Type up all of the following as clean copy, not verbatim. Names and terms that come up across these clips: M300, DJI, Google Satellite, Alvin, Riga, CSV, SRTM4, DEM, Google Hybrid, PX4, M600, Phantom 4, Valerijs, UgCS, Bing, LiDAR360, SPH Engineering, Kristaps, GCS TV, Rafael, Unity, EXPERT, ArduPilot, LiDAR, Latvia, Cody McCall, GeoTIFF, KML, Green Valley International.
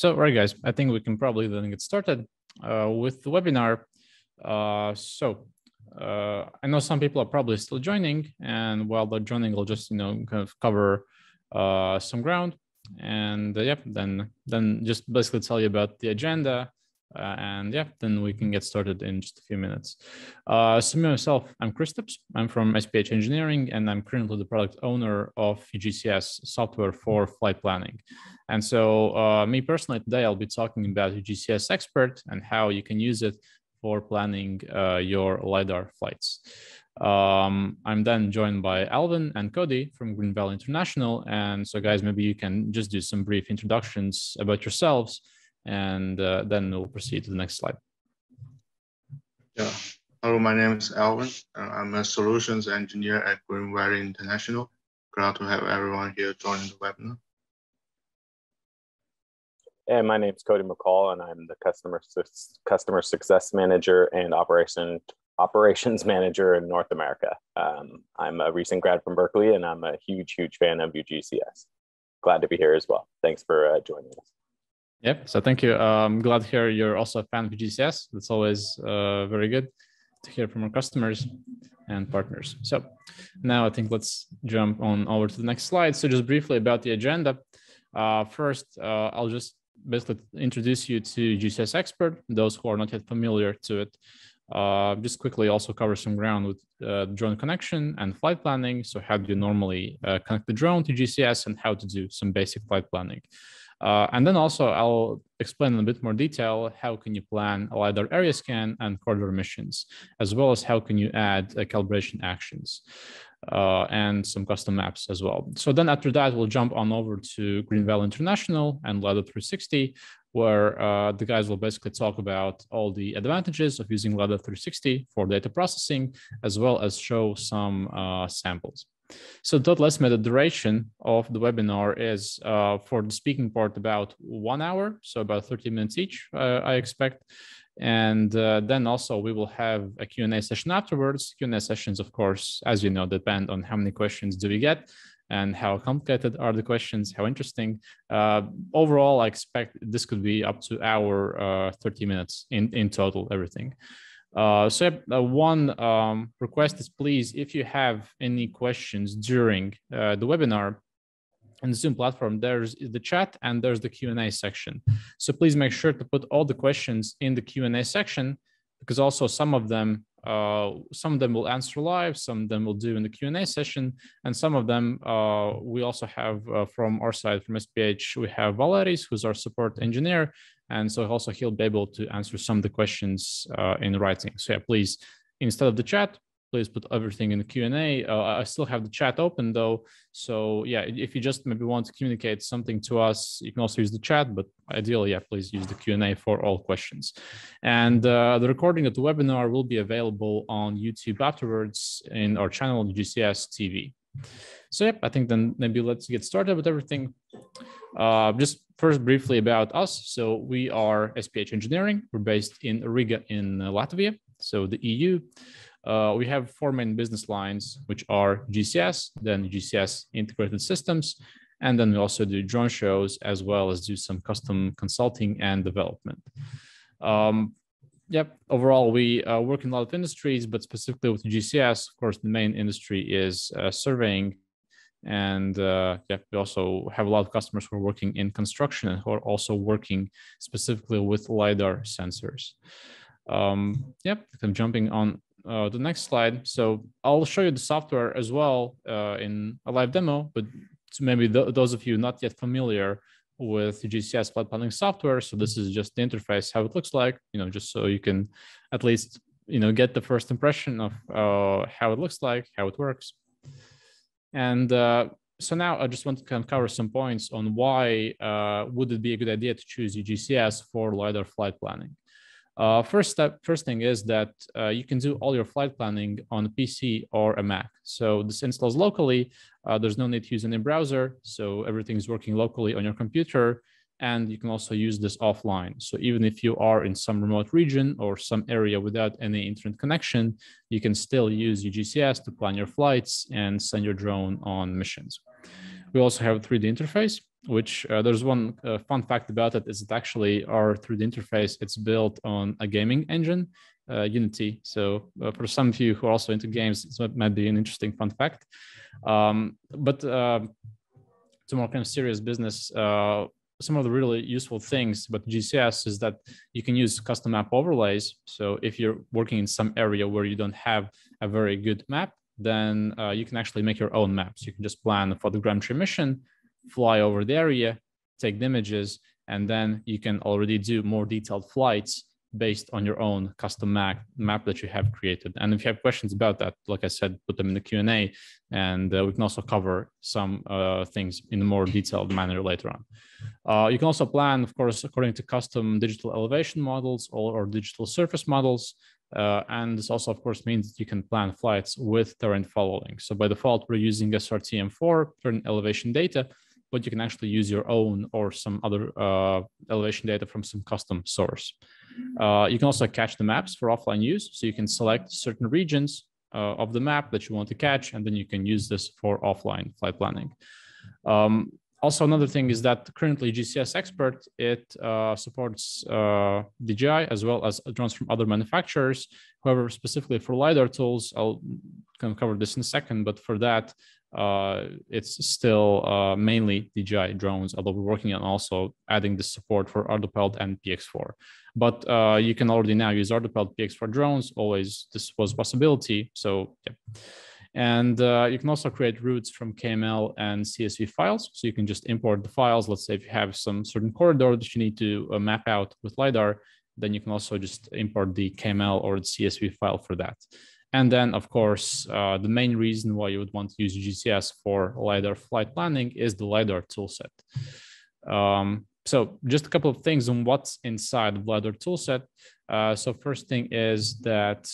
So, right, guys, I think we can probably then get started with the webinar. I know some people are probably still joining, and while they're joining, I'll just, kind of cover some ground. And then just basically tell you about the agenda. Then we can get started in just a few minutes. So myself, I'm Kristaps. I'm from SPH Engineering, and I'm currently the product owner of UgCS software for flight planning. And so me personally today, I'll be talking about UgCS Expert and how you can use it for planning your LiDAR flights. I'm then joined by Alvin and Cody from Green Valley International. And so guys, maybe you can just do some brief introductions about yourselves, and then we'll proceed to the next slide. Yeah. Hello, my name is Alvin. I'm a solutions engineer at Green Valley International. Glad to have everyone here joining the webinar. And my name is Cody McCall, and I'm the customer success manager and operations manager in North America. I'm a recent grad from Berkeley, and I'm a huge fan of UgCS. Glad to be here as well. Thanks for joining us. Yep. So thank you. I'm glad to hear you're also a fan of UgCS. That's always very good to hear from our customers and partners. So now I think let's jump on over to the next slide. So just briefly about the agenda. First, I'll just basically introduce you to UgCS Expert, those who are not yet familiar to it. Just quickly also cover some ground with drone connection and flight planning. So how do you normally connect the drone to UgCS, and how to do some basic flight planning. And then also I'll explain in a bit more detail how can you plan a LiDAR area scan and corridor missions, as well as how can you add calibration actions and some custom maps as well. So then after that, we'll jump on over to Green Valley International and LiDAR360, where the guys will basically talk about all the advantages of using LiDAR360 for data processing, as well as show some samples. So total estimated duration of the webinar is for the speaking part about 1 hour, so about 30 minutes each, I expect. And then also we will have a Q&A session afterwards. Q&A sessions, of course, as you know, depend on how many questions do we get and how complicated are the questions, how interesting. Overall, I expect this could be up to hour 30 minutes in total, everything. One request is, please, if you have any questions during the webinar on the Zoom platform, there's the chat and there's the Q&A section. So please make sure to put all the questions in the Q&A section, because also some of them will answer live, some of them will do in the Q&A session, and some of them we also have from our side, from SPH, we have Valerijs, who's our support engineer, and so also he'll be able to answer some of the questions in writing. So yeah, please, instead of the chat, please put everything in the Q&A. I still have the chat open though. So yeah, if you just maybe want to communicate something to us, you can also use the chat, but ideally, yeah, please use the Q&A for all questions. And the recording of the webinar will be available on YouTube afterwards in our channel, GCS TV. So yeah, I think then maybe let's get started with everything. Just first briefly about us. So we are SPH Engineering. We're based in Riga in Latvia, so the EU. We have four main business lines, which are GCS, then GCS integrated systems, and then we also do drone shows, as well as do some custom consulting and development. Overall, we work in a lot of industries, but specifically with GCS, of course, the main industry is surveying. And we also have a lot of customers who are working in construction and who are also working specifically with LiDAR sensors. I'm jumping on the next slide. So I'll show you the software as well in a live demo, but maybe those of you not yet familiar with UgCS flight planning software. So this is just the interface, how it looks like, just so you can at least, get the first impression of how it looks like, how it works. And so now I just want to kind of cover some points on why would it be a good idea to choose UgCS for LiDAR flight planning. First thing is that you can do all your flight planning on a PC or a Mac. So this installs locally. There's no need to use any browser. So everything's working locally on your computer. And you can also use this offline. So even if you are in some remote region or some area without any internet connection, you can still use UgCS to plan your flights and send your drone on missions. We also have 3D interface, which there's one fun fact about it is that actually our 3D interface, it's built on a gaming engine, Unity. So for some of you who are also into games, it might be an interesting fun fact. But to more kind of serious business, some of the really useful things about GCS is that you can use custom map overlays. So if you're working in some area where you don't have a very good map, then you can actually make your own maps. You can just plan a photogrammetry mission, fly over the area, take the images, and then you can already do more detailed flights based on your own custom map that you have created. And if you have questions about that, like I said, put them in the Q&A, and we can also cover some things in a more detailed manner later on. You can also plan, of course, according to custom digital elevation models or digital surface models. And this also, of course, means that you can plan flights with terrain following. So by default, we're using SRTM4 terrain elevation data, but you can actually use your own or some other elevation data from some custom source. You can also catch the maps for offline use. So you can select certain regions of the map that you want to catch, and then you can use this for offline flight planning. Also, another thing is that currently GCS Expert, it supports DJI as well as drones from other manufacturers. However, specifically for LiDAR tools, I'll kind of cover this in a second, but for that, it's still mainly DJI drones, although we're working on also adding the support for ArduPilot and PX4. But you can already now use ArduPilot PX4 drones, always this was a possibility, so yeah. And you can also create routes from KML and CSV files. So you can just import the files. Let's say if you have some certain corridor that you need to map out with LiDAR, then you can also just import the KML or the CSV file for that. And then, of course, the main reason why you would want to use GCS for LiDAR flight planning is the LiDAR toolset. So just a couple of things on what's inside the LiDAR toolset. So first thing is that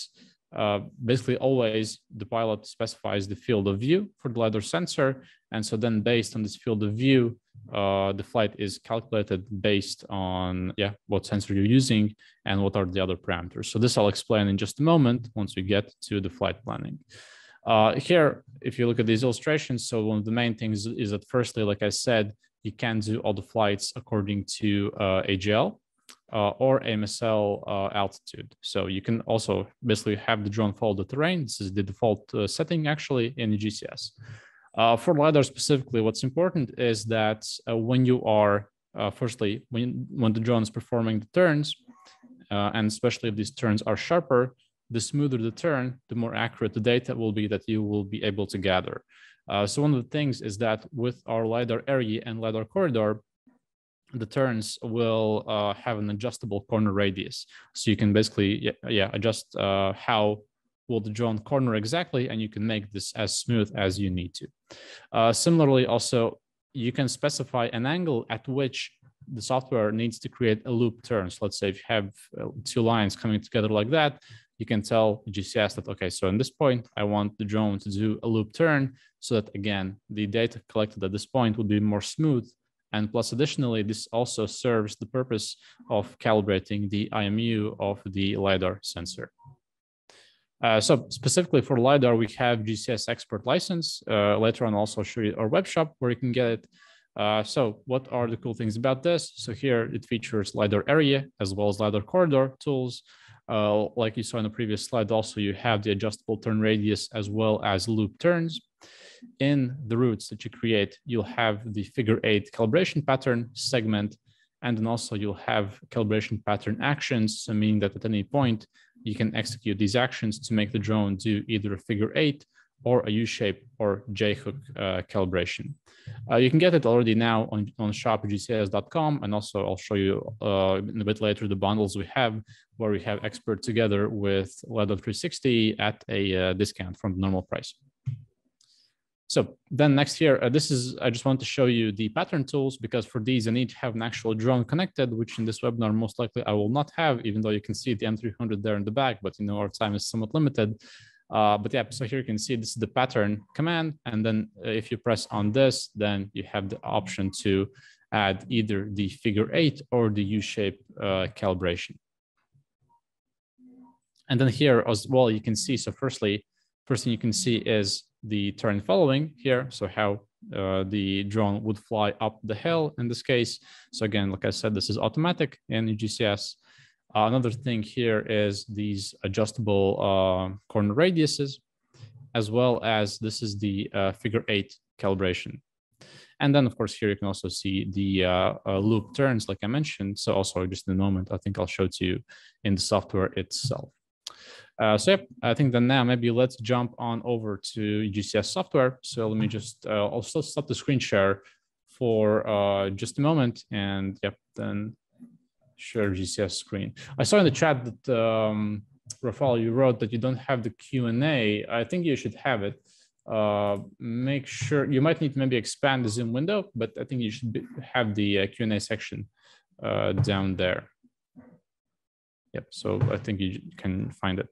basically always the pilot specifies the field of view for the LiDAR sensor. And so then based on this field of view, the flight is calculated based on what sensor you're using and what are the other parameters. So this I'll explain in just a moment once we get to the flight planning. Here, if you look at these illustrations, so one of the main things is that firstly, like I said, you can do all the flights according to AGL. Or AMSL altitude. So you can also basically have the drone follow the terrain. This is the default setting actually in the GCS. For LiDAR specifically, what's important is that when you are, firstly, when the drone is performing the turns, and especially if these turns are sharper, the smoother the turn, the more accurate the data will be that you will be able to gather. So one of the things is that with our LiDAR area and LiDAR corridor, the turns will have an adjustable corner radius. So you can basically adjust how will the drone corner exactly, and you can make this as smooth as you need to. Similarly, also, you can specify an angle at which the software needs to create a loop turn. So let's say if you have two lines coming together like that, you can tell GCS that, okay, so in this point, I want the drone to do a loop turn so that, again, the data collected at this point will be more smooth. And plus, additionally, this also serves the purpose of calibrating the IMU of the LiDAR sensor. So specifically for LiDAR, we have GCS Expert license. Later on, I'll also show you our web shop where you can get it. So what are the cool things about this? So here it features LiDAR area as well as LiDAR corridor tools. Like you saw in the previous slide, also you have the adjustable turn radius as well as loop turns. In the routes that you create, you'll have the figure 8 calibration pattern segment, and then also you'll have calibration pattern actions, so meaning that at any point you can execute these actions to make the drone do either a figure 8 or a U-shape or J-hook calibration. You can get it already now on shop.gcs.com, and also I'll show you in a bit later the bundles we have, where we have Expert together with LiDAR360 at a discount from the normal price. So then next here, I just want to show you the pattern tools, because for these I need to have an actual drone connected, which in this webinar most likely I will not have, even though you can see the M300 there in the back, but you know our time is somewhat limited. But yeah, so here you can see this is the pattern command, and then if you press on this, then you have the option to add either the figure 8 or the U-shape calibration. And then here as well, you can see, so first thing you can see is the terrain following here, so how the drone would fly up the hill in this case. So again, like I said, this is automatic in UgCS. Another thing here is these adjustable corner radiuses, as well as this is the figure 8 calibration. And then, of course, here you can also see the loop turns, like I mentioned. So also just in a moment, I think I'll show it to you in the software itself. So yep, I think then now maybe let's jump on over to UgCS software. So let me just also stop the screen share for just a moment. And yep, then share UgCS screen. I saw in the chat that Rafael, you wrote that you don't have the Q&A. I think you should have it. Make sure you might need to maybe expand the Zoom window, but I think you should have the Q&A section down there. Yep, so I think you can find it.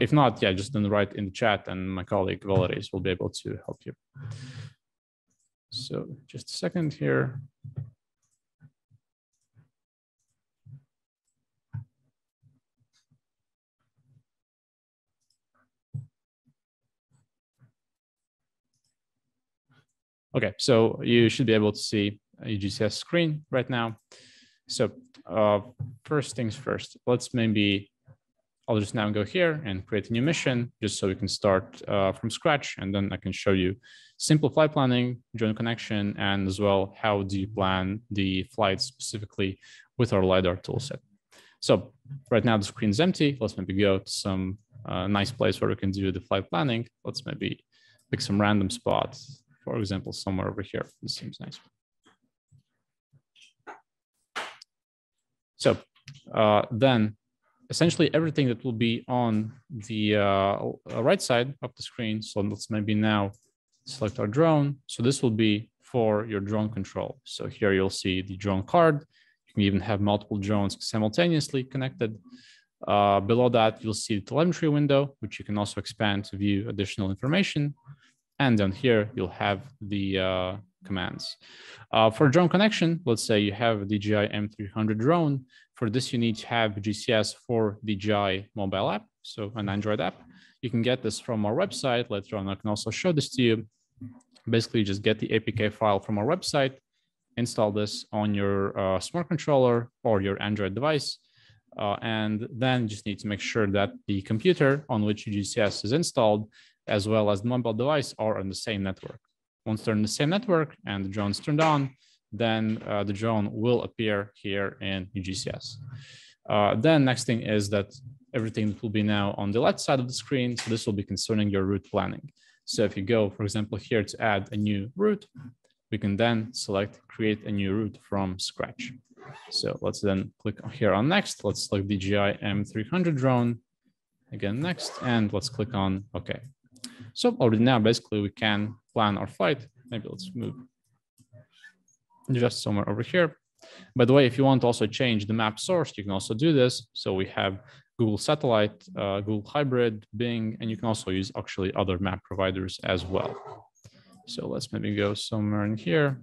If not, yeah, just then write in the chat and my colleague Valerijs will be able to help you. So just a second here. Okay, so you should be able to see UgCS screen right now. So first things first, let's maybe, I'll just now go here and create a new mission just so we can start from scratch. And then I can show you simple flight planning, drone connection, and as well, how do you plan the flight specifically with our LiDAR toolset. So right now the screen's empty. Let's maybe go to some nice place where we can do the flight planning. Let's maybe pick some random spots. For example, somewhere over here, this seems nice. So then essentially everything that will be on the right side of the screen. So let's maybe now select our drone. So this will be for your drone control. So here you'll see the drone card. You can even have multiple drones simultaneously connected. Below that, you'll see the telemetry window, which you can also expand to view additional information. And down here, you'll have the commands. For drone connection, let's say you have a DJI M300 drone. For this, you need to have UgCS for DJI mobile app, so an Android app. You can get this from our website. Later on, I can also show this to you. Basically, just get the APK file from our website, install this on your smart controller or your Android device, and then you just need to make sure that the computer on which UgCS is installed as well as the mobile device are on the same network. Once they're on the same network and the drone's turned on, then the drone will appear here in UgCS. Then next thing is that everything will be now on the left side of the screen. So this will be concerning your route planning. So if you go, for example, here to add a new route, we can then select create a new route from scratch. So let's then click here on next. Let's select DJI M300 drone. Again, next, and let's click on OK. So already now, basically, we can plan our flight. Maybe let's move just somewhere over here. By the way, if you want to also change the map source, you can also do this. So we have Google Satellite, Google Hybrid, Bing, and you can also use actually other map providers as well. So let's maybe go somewhere in here.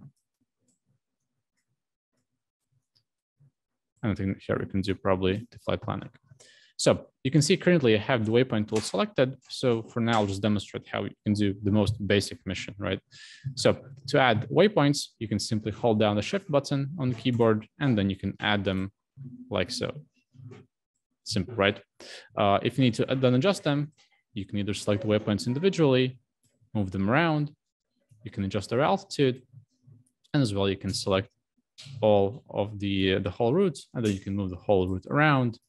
And I think here we can do probably the flight planning. So you can see currently I have the waypoint tool selected. So for now, I'll just demonstrate how you can do the most basic mission, right? So to add waypoints, you can simply hold down the shift button on the keyboard, and then you can add them like so. Simple, right? If you need to then adjust them, you can either select the waypoints individually, move them around, you can adjust their altitude, and as well, you can select all of the whole route, and then you can move the whole route around,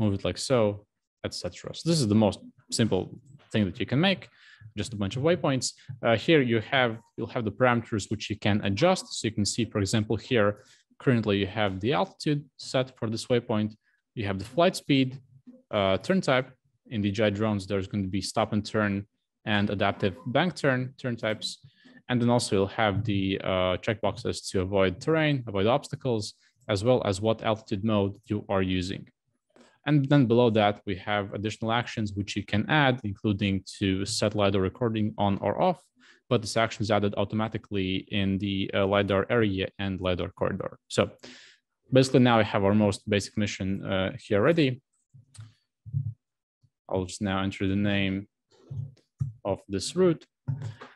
move it like so, etc. So this is the most simple thing that you can make, just a bunch of waypoints. Here you'll have the parameters which you can adjust. So you can see, for example, here, currently you have the altitude set for this waypoint. You have the flight speed, turn type. In DJI drones, there's going to be stop and turn and adaptive bank turn types. And then also you'll have the checkboxes to avoid terrain, avoid obstacles, as well as what altitude mode you are using. And then below that, we have additional actions which you can add, including to set LiDAR recording on or off, but this action is added automatically in the LiDAR area and LiDAR corridor. So basically now we have our most basic mission here ready. I'll just now enter the name of this route.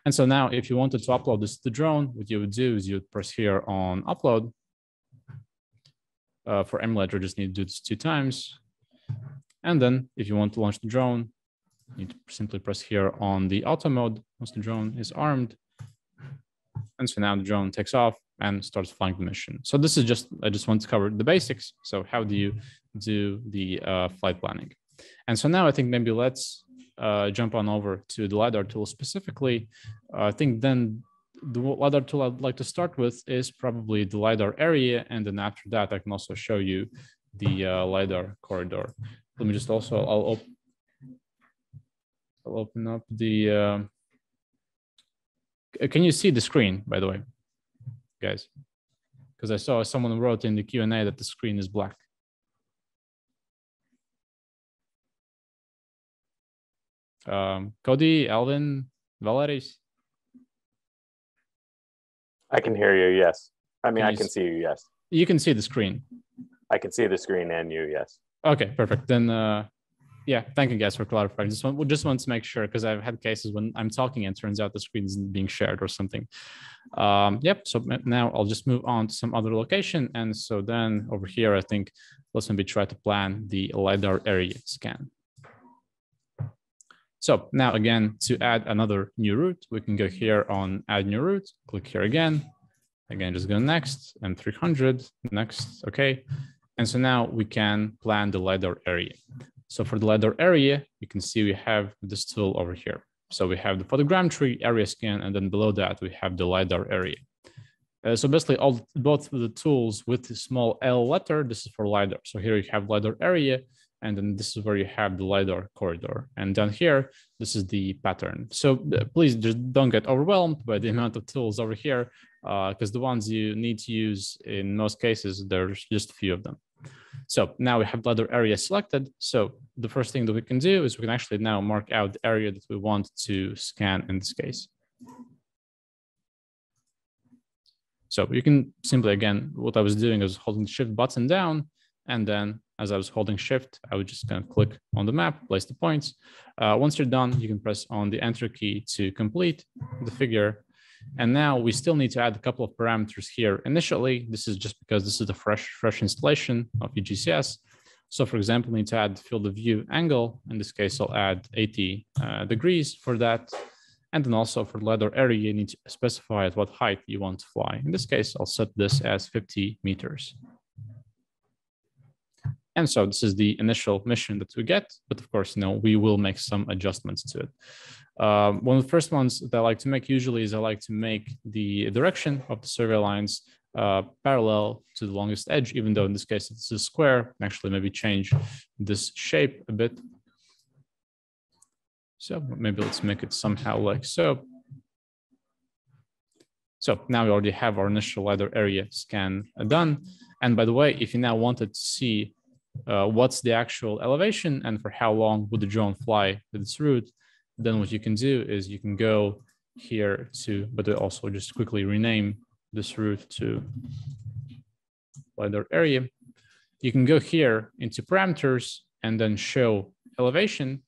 And so now if you wanted to upload this to the drone, what you would do is you'd press here on upload. For emulator, you just need to do this 2 times. And then if you want to launch the drone, you need to simply press here on the auto mode once the drone is armed. And so now the drone takes off and starts flying the mission. So this is just, I just want to cover the basics. So how do you do the flight planning? And so now I think maybe let's jump on over to the LiDAR tool specifically. I think then the LiDAR tool I'd like to start with is probably the LiDAR area. And then after that, I can also show you the LiDAR corridor. Let me just also, I'll open up the, can you see the screen, by the way, guys? Because I saw someone wrote in the Q&A that the screen is black. Cody, Alvin, Valerijs? I can hear you, yes. I mean, I can see you, yes. You can see the screen. I can see the screen and you, yes. Okay, perfect. Then, yeah, thank you guys for clarifying. Just want to make sure, because I've had cases when I'm talking and it turns out the screen isn't being shared or something. Yep, so now I'll just move on to some other location. And so then over here, I think let's maybe try to plan the LiDAR area scan. So now again, to add another new route, we can go here on add new route, click here again. Again, just go next, M300, next, okay. And so now we can plan the LiDAR area. So for the LiDAR area, you can see we have this tool over here. So we have the photogrammetry area scan, and then below that we have the LiDAR area. So basically both of the tools with the small L letter, this is for LiDAR. So here you have LiDAR area, and then this is where you have the LiDAR corridor. And down here, this is the pattern. So please just don't get overwhelmed by the amount of tools over here, because the ones you need to use in most cases, there's just a few of them. So now we have LiDAR area selected. So the first thing that we can do is we can actually now mark out the area that we want to scan in this case. So you can simply, again, what I was doing is holding the shift button down, and then as I was holding shift, I would just kind of click on the map, place the points. Once you're done, you can press on the enter key to complete the figure. And now we still need to add a couple of parameters here. Initially, this is just because this is a fresh installation of UgCS. So for example, we need to add field of view angle. In this case, I'll add 80 degrees for that. And then also for LiDAR area, you need to specify at what height you want to fly. In this case, I'll set this as 50 meters. And so this is the initial mission that we get, but of course, no, we will make some adjustments to it. One of the first ones that I like to make usually is I like to make the direction of the survey lines parallel to the longest edge, even though in this case, it's a square. Actually, maybe change this shape a bit. So maybe let's make it somehow like so. So now we already have our initial LiDAR area scan done. And by the way, if you now wanted to see what's the actual elevation and for how long would the drone fly with its route, then what you can do is you can go here to, but also just quickly rename this route to LiDAR area. You can go here into parameters and then show elevation.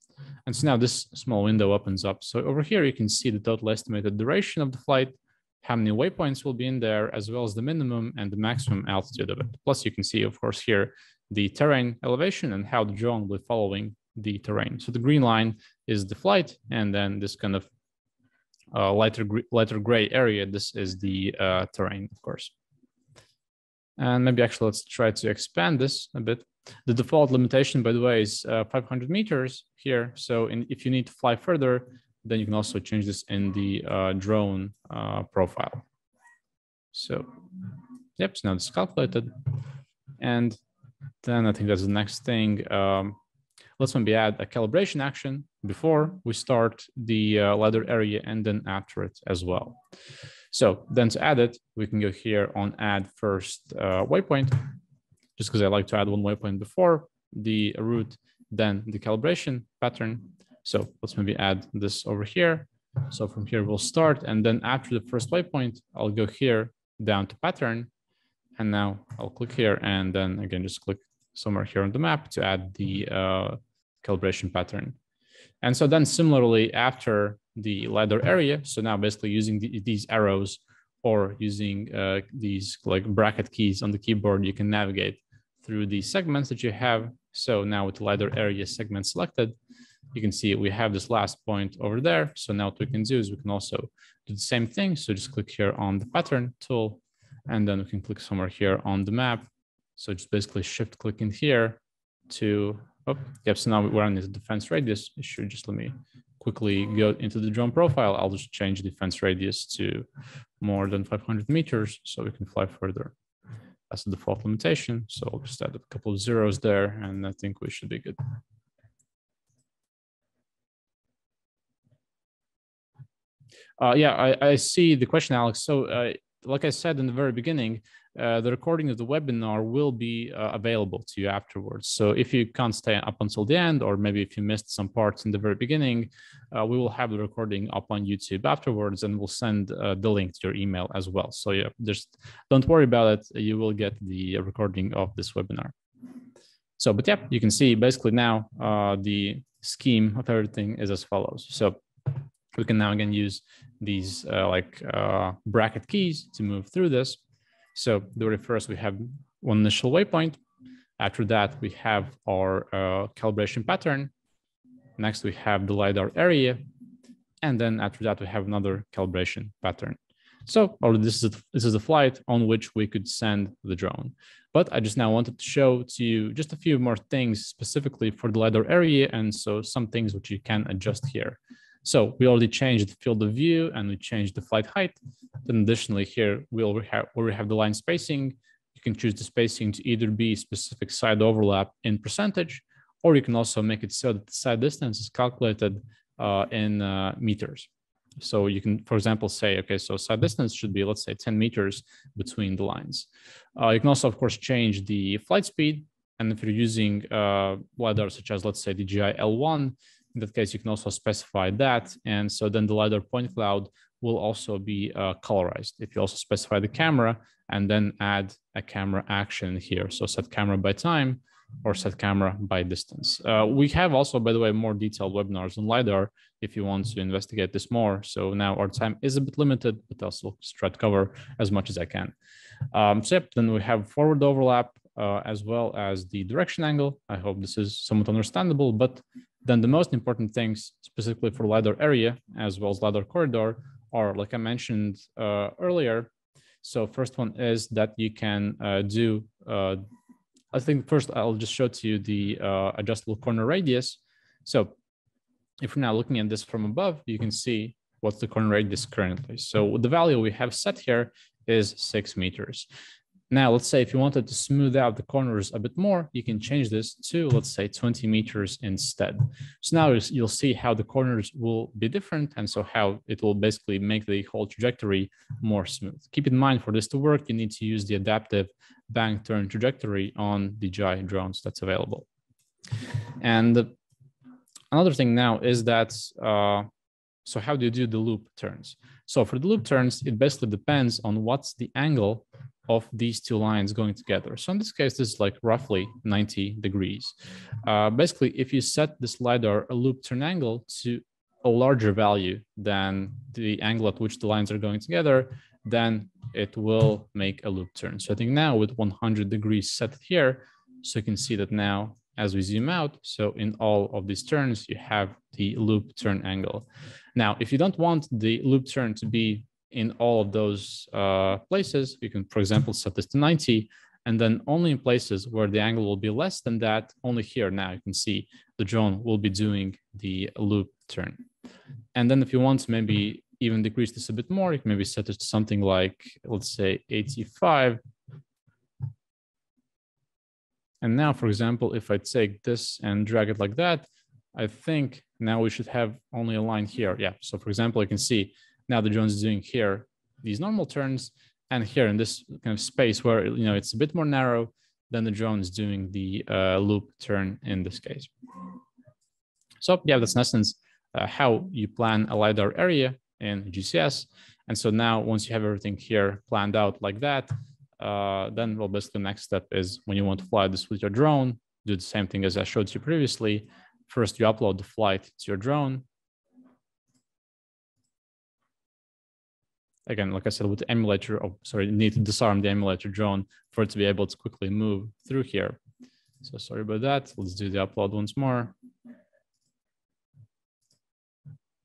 And so now this small window opens up. So over here, you can see the total estimated duration of the flight, how many waypoints will be in there, as well as the minimum and the maximum altitude of it. Plus you can see, of course, here, the terrain elevation and how the drone will be following the terrain. So the green line is the flight, and then this kind of lighter gray area, this is the terrain, of course. And maybe actually let's try to expand this a bit. The default limitation, by the way, is 500 meters here. So if you need to fly further, then you can also change this in the drone profile. So, yep, so now it's calculated. And then I think that's the next thing. Let's maybe add a calibration action before we start the LiDAR area and then after it as well. So then to add it, we can go here on add first waypoint, just because I like to add one waypoint before the route, then the calibration pattern. So let's maybe add this over here. So from here, we'll start. And then after the first waypoint, I'll go here down to pattern. And now I'll click here. And then again, just click somewhere here on the map to add the calibration pattern. And so then similarly, after the LiDAR area. So now basically using these arrows or using these like bracket keys on the keyboard, you can navigate through the segments that you have. So now with the LiDAR area segment selected, you can see we have this last point over there. So now what we can do is we can also do the same thing. So just click here on the pattern tool, and then we can click somewhere here on the map. So just basically shift click in here to, oh, yep. So now we're on this defense radius. It should just let me quickly go into the drone profile. I'll just change the defense radius to more than 500 meters so we can fly further. That's the default limitation. So I'll just add a couple of zeros there, and I think we should be good. Yeah, I see the question, Alex. So like I said in the very beginning, the recording of the webinar will be available to you afterwards. So if you can't stay up until the end, or maybe if you missed some parts in the very beginning, we will have the recording up on YouTube afterwards, and we'll send the link to your email as well. So yeah, just don't worry about it. You will get the recording of this webinar. So, but yeah, you can see basically now the scheme of everything is as follows. So we can now again use these bracket keys to move through this. So the very first, we have one initial waypoint. After that, we have our calibration pattern. Next, we have the LiDAR area. And then after that, we have another calibration pattern. So, or this is a flight on which we could send the drone. But I just now wanted to show to you just a few more things specifically for the LiDAR area. And so some things which you can adjust here. So we already changed the field of view and we changed the flight height. Then additionally here, we already have the line spacing. You can choose the spacing to either be specific side overlap in percentage, or you can also make it so that the side distance is calculated in meters. So you can, for example, say, okay, so side distance should be, let's say, 10 meters between the lines. You can also, of course, change the flight speed. And if you're using LiDAR, such as, let's say, DJI L1, in that case, you can also specify that. And so then the LiDAR point cloud will also be colorized. If you also specify the camera and then add a camera action here. So set camera by time or set camera by distance. We have also, by the way, more detailed webinars on LiDAR if you want to investigate this more. So now our time is a bit limited, but I'll try to cover as much as I can. So yep, then we have forward overlap as well as the direction angle. I hope this is somewhat understandable, but then the most important things specifically for LiDAR area as well as LiDAR corridor are, like I mentioned earlier. So first one is that you can I think first I'll just show to you the adjustable corner radius. So if we're now looking at this from above, you can see what's the corner radius currently. So the value we have set here is 6 meters. Now, let's say if you wanted to smooth out the corners a bit more, you can change this to, let's say, 20 meters instead. So now you'll see how the corners will be different, and so how it will basically make the whole trajectory more smooth. Keep in mind, for this to work, you need to use the adaptive bank turn trajectory on the DJI drones that's available. And another thing now is that, so how do you do the loop turns? So for the loop turns, it basically depends on what's the angle of these two lines going together. So in this case, this is like roughly 90 degrees. Basically, if you set this LiDAR loop turn angle to a larger value than the angle at which the lines are going together, then it will make a loop turn. So I think now with 100 degrees set here, so you can see that now as we zoom out, so in all of these turns, you have the loop turn angle. Now, if you don't want the loop turn to be in all of those places, you can, for example, set this to 90, and then only in places where the angle will be less than that, only here now you can see the drone will be doing the loop turn. And then if you want to maybe even decrease this a bit more, you can maybe set it to something like, let's say, 85. And now, for example, if I take this and drag it like that, I think now we should have only a line here. Yeah, so for example, you can see now the drone is doing here these normal turns, and here in this kind of space where, you know, it's a bit more narrow, then the drone is doing the loop turn in this case. So yeah, that's in essence how you plan a LiDAR area in GCS. And so now once you have everything here planned out like that, then well, basically the next step is when you want to fly this with your drone, do the same thing as I showed you previously. First, you upload the flight to your drone. again, like I said, with the emulator, oh, sorry, you need to disarm the emulator drone for it to be able to quickly move through here. So sorry about that. Let's do the upload once more.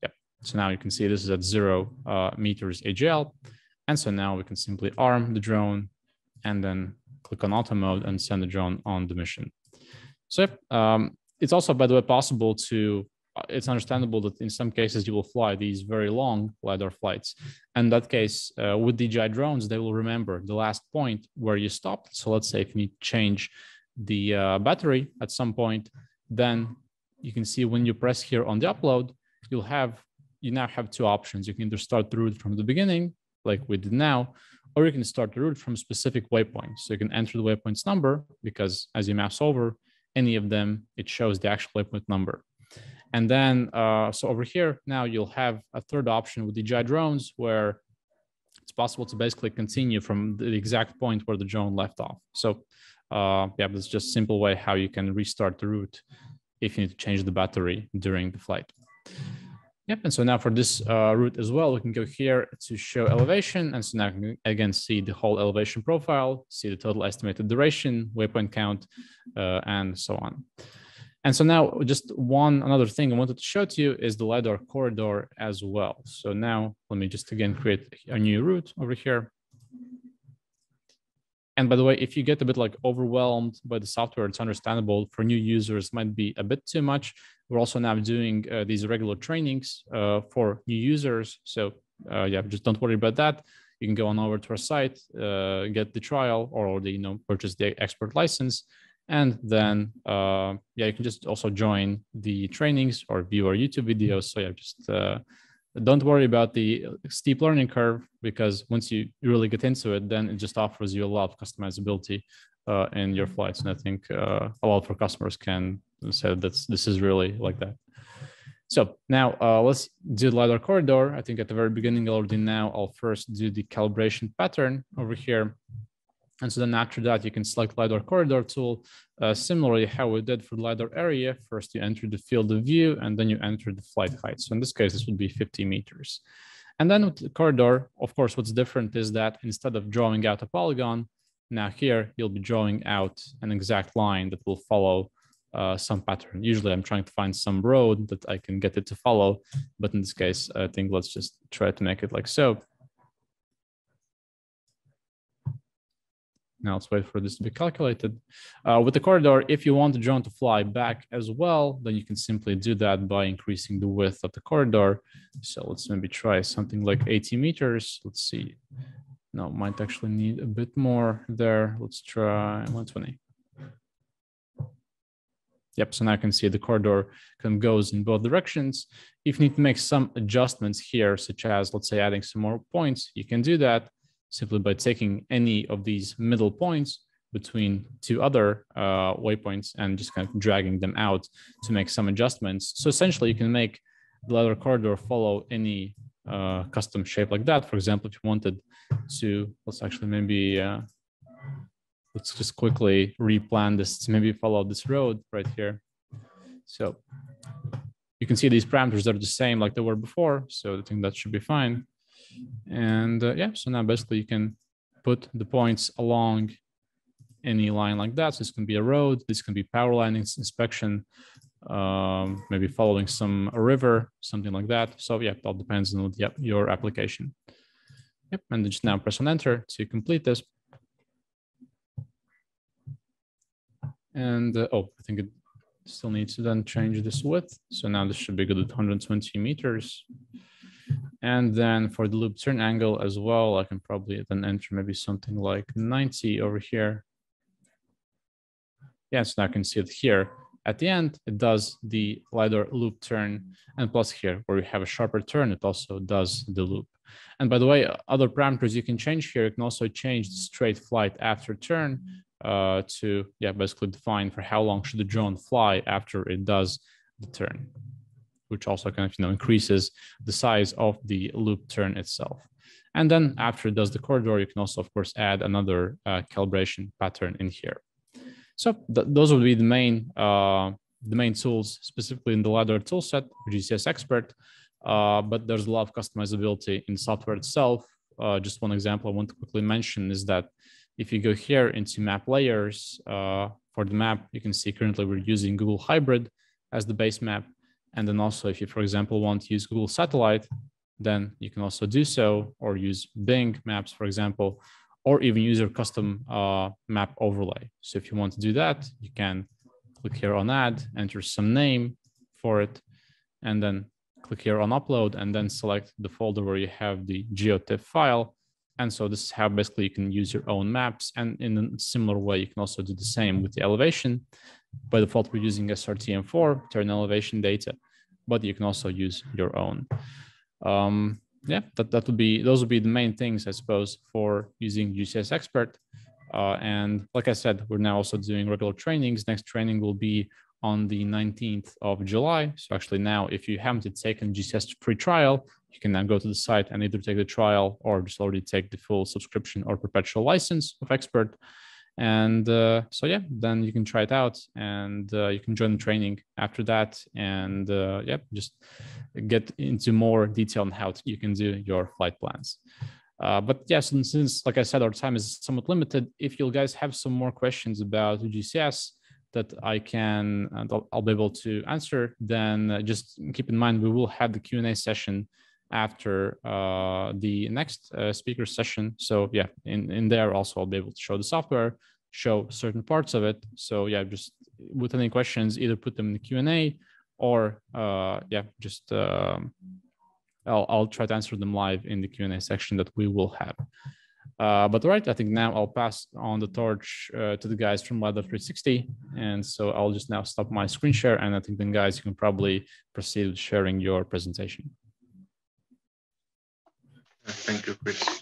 Yep. So now you can see this is at 0 meters AGL. And so now we can simply arm the drone and then click on auto mode and send the drone on the mission. So if, it's also, by the way, possible to, it's understandable that in some cases you will fly these very long LiDAR flights. And in that case, with DJI drones, they will remember the last point where you stopped. So let's say if you need to change the battery at some point, then you can see when you press here on the upload, you'll have, you now have two options. You can either start the route from the beginning, like we did now, or you can start the route from specific waypoints. So you can enter the waypoint's number, because as you mouse over any of them, it shows the actual waypoint number. And then, so over here, now you'll have a third option with DJI drones where it's possible to basically continue from the exact point where the drone left off. So yeah, but it's just a simple way how you can restart the route if you need to change the battery during the flight. Yep, and so now for this route as well, we can go here to show elevation. And so now you can again see the whole elevation profile, see the total estimated duration, waypoint count, and so on. And so now just another thing I wanted to show to you is the LiDAR corridor as well. So now let me just again create a new route over here. And by the way, if you get a bit like overwhelmed by the software, it's understandable. For new users, might be a bit too much. We're also now doing these regular trainings for new users. So yeah, just don't worry about that. You can go on over to our site, get the trial, or the, you know, purchase the expert license. And then, yeah, you can just also join the trainings or view our YouTube videos. So yeah, just don't worry about the steep learning curve, because once you really get into it, then it just offers you a lot of customizability in your flights. And I think a lot of our customers can say that this is really like that. So now let's do the LiDAR corridor. I think at the very beginning already now, I'll first do the calibration pattern over here. And so then after that, you can select LiDAR corridor tool. Similarly, how we did for LiDAR area, first you enter the field of view and then you enter the flight height. So in this case, this would be 50 meters. And then with the corridor, of course, what's different is that instead of drawing out a polygon, now here you'll be drawing out an exact line that will follow some pattern. Usually I'm trying to find some road that I can get it to follow. But in this case, I think let's just try to make it like so. Now let's wait for this to be calculated. With the corridor, if you want the drone to fly back as well, then you can simply do that by increasing the width of the corridor. So let's maybe try something like 80 meters. Let's see. No, might actually need a bit more there. Let's try 120. Yep, so now I can see the corridor goes in both directions. If you need to make some adjustments here, such as, let's say, adding some more points, you can do that simply by taking any of these middle points between two other waypoints and just kind of dragging them out to make some adjustments. So essentially you can make the LiDAR corridor follow any custom shape like that. For example, if you wanted to, let's actually maybe, let's just quickly replan this to maybe follow this road right here. So you can see these parameters are the same like they were before. So I think that should be fine. And yeah, so now basically you can put the points along any line like that. So this can be a road, this can be power line inspection, maybe following a river, something like that. So yeah, that depends on your application. Yep, and then just now press on enter to complete this. And oh, I think it still needs to then change this width. So now this should be good at 120 meters. And then for the loop turn angle as well, I can probably then enter maybe something like 90 over here. Yeah, so now I can see it here. At the end, it does the LiDAR loop turn. And plus here, where we have a sharper turn, it also does the loop. And by the way, other parameters you can change here. You can also change the straight flight after turn to basically define for how long should the drone fly after it does the turn, which also kind of increases the size of the loop turn itself. And then after it does the corridor, you can also, of course, add another calibration pattern in here. So those would be the main tools, specifically in the LiDAR toolset, GCS Expert. But there's a lot of customizability in software itself. just one example I want to quickly mention is that if you go here into map layers for the map, you can see currently we're using Google Hybrid as the base map. And then also if you, for example, want to use Google Satellite, then you can also do so, or use Bing maps, for example, or even use your custom map overlay. So if you want to do that, you can click here on add, enter some name for it, and then click here on upload, and then select the folder where you have the GeoTIFF file. And so this is how basically you can use your own maps. And in a similar way, you can also do the same with the elevation. By default, we're using SRTM4 turn elevation data, but you can also use your own. Yeah, that would be, those would be the main things, I suppose, for using UgCS Expert. And like I said, we're now also doing regular trainings. Next training will be on the 19th of July. So actually now, if you haven't taken GCS free trial, you can now go to the site and either take the trial or just already take the full subscription or perpetual license of Expert. And so, yeah, then you can try it out and you can join the training after that. And yeah, just get into more detail on how you can do your flight plans. But yes, and since, like I said, our time is somewhat limited, if you guys have some more questions about UgCS that I can, I'll be able to answer, then just keep in mind, we will have the Q&A session after the next speaker session. So yeah, in there also I'll be able to show the software, show certain parts of it. So yeah, just with any questions, either put them in the Q&A or yeah, just I'll try to answer them live in the Q&A section that we will have. But all right, I think now I'll pass on the torch to the guys from LiDAR360. And so I'll just now stop my screen share. And I think then guys, you can probably proceed with sharing your presentation. Thank you, Chris.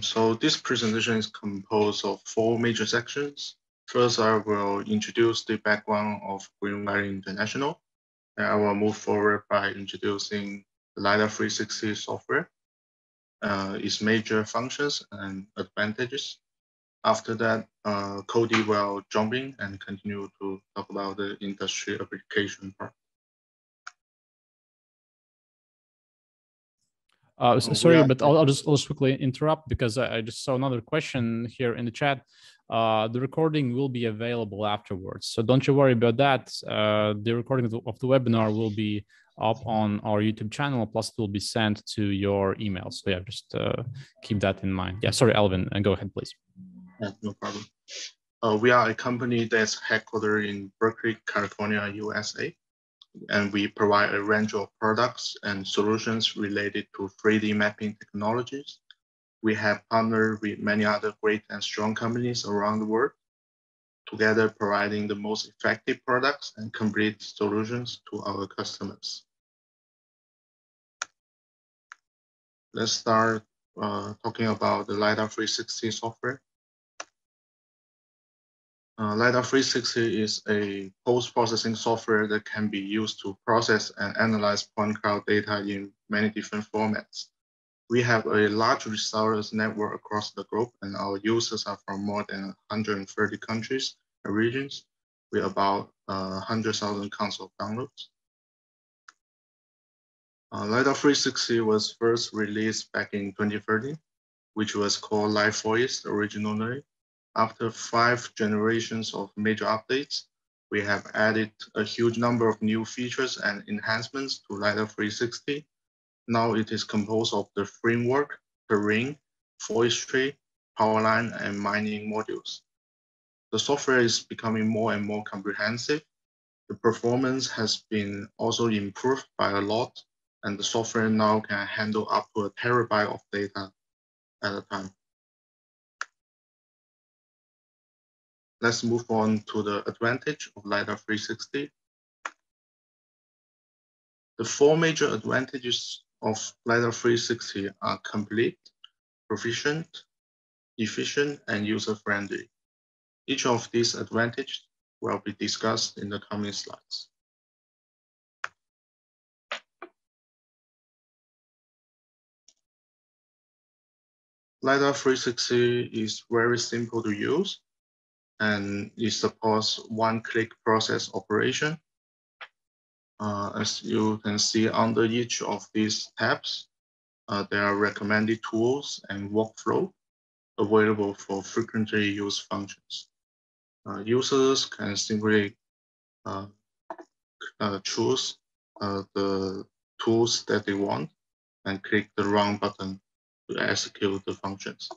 So this presentation is composed of four major sections. First, I will introduce the background of Green Valley International. I will move forward by introducing the LiDAR360 software, its major functions and advantages. After that, Cody will jump in and continue to talk about the industry application part. Sorry, but I'll just quickly interrupt because I just saw another question here in the chat. The recording will be available afterwards, so don't you worry about that. The recording of the webinar will be up on our YouTube channel, plus it will be sent to your email. So yeah, just keep that in mind. Yeah, sorry, Alvin, and go ahead, please. Yeah, no problem. We are a company that's headquartered in Berkeley, California, USA. And we provide a range of products and solutions related to 3D mapping technologies. We have partnered with many other great and strong companies around the world, together providing the most effective products and complete solutions to our customers. Let's start talking about the LiDAR360 software. LiDAR360 is a post-processing software that can be used to process and analyze point cloud data in many different formats. We have a large resellers network across the globe, and our users are from more than 130 countries and regions with about 100,000 console downloads. LiDAR360 was first released back in 2013, which was called Live4East originally. After 5 generations of major updates, we have added a huge number of new features and enhancements to LiDAR360. Now it is composed of the framework, terrain, forestry, powerline, and mining modules. The software is becoming more and more comprehensive. The performance has been also improved by a lot, and the software now can handle up to 1 terabyte of data at a time. Let's move on to the advantage of LiDAR360. The 4 major advantages of LiDAR360 are complete, proficient, efficient, and user-friendly. Each of these advantages will be discussed in the coming slides. LiDAR 360 is very simple to use, and it supports one-click process operation. As you can see, under each of these tabs, there are recommended tools and workflow available for frequently used functions. Users can simply choose the tools that they want and click the round button to execute the functions.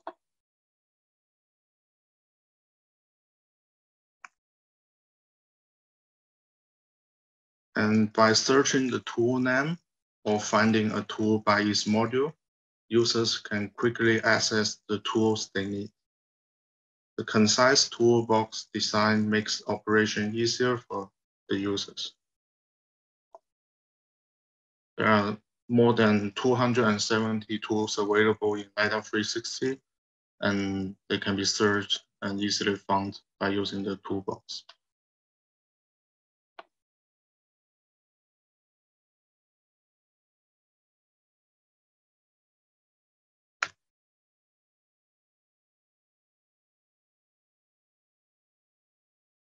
And by searching the tool name or finding a tool by its module, users can quickly access the tools they need. The concise toolbox design makes operation easier for the users. There are more than 270 tools available in LiDAR 360, and they can be searched and easily found by using the toolbox.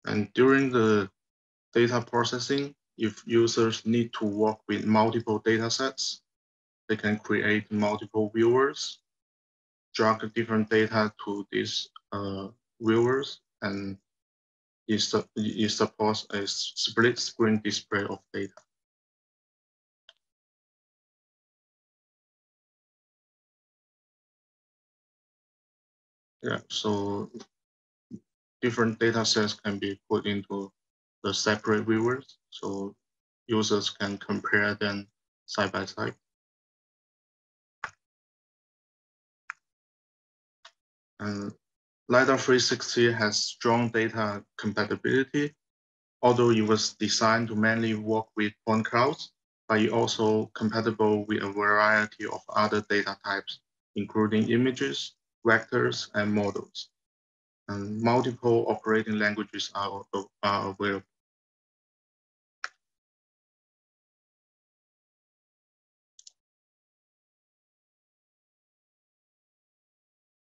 And during the data processing, if users need to work with multiple data sets, they can create multiple viewers, drag different data to these viewers, and it supports a split screen display of data. Yeah, so different data sets can be put into the separate viewers, so users can compare them side by side. And LiDAR 360 has strong data compatibility. Although it was designed to mainly work with point clouds, but it's also compatible with a variety of other data types, including images, vectors, and models. And multiple operating languages are available.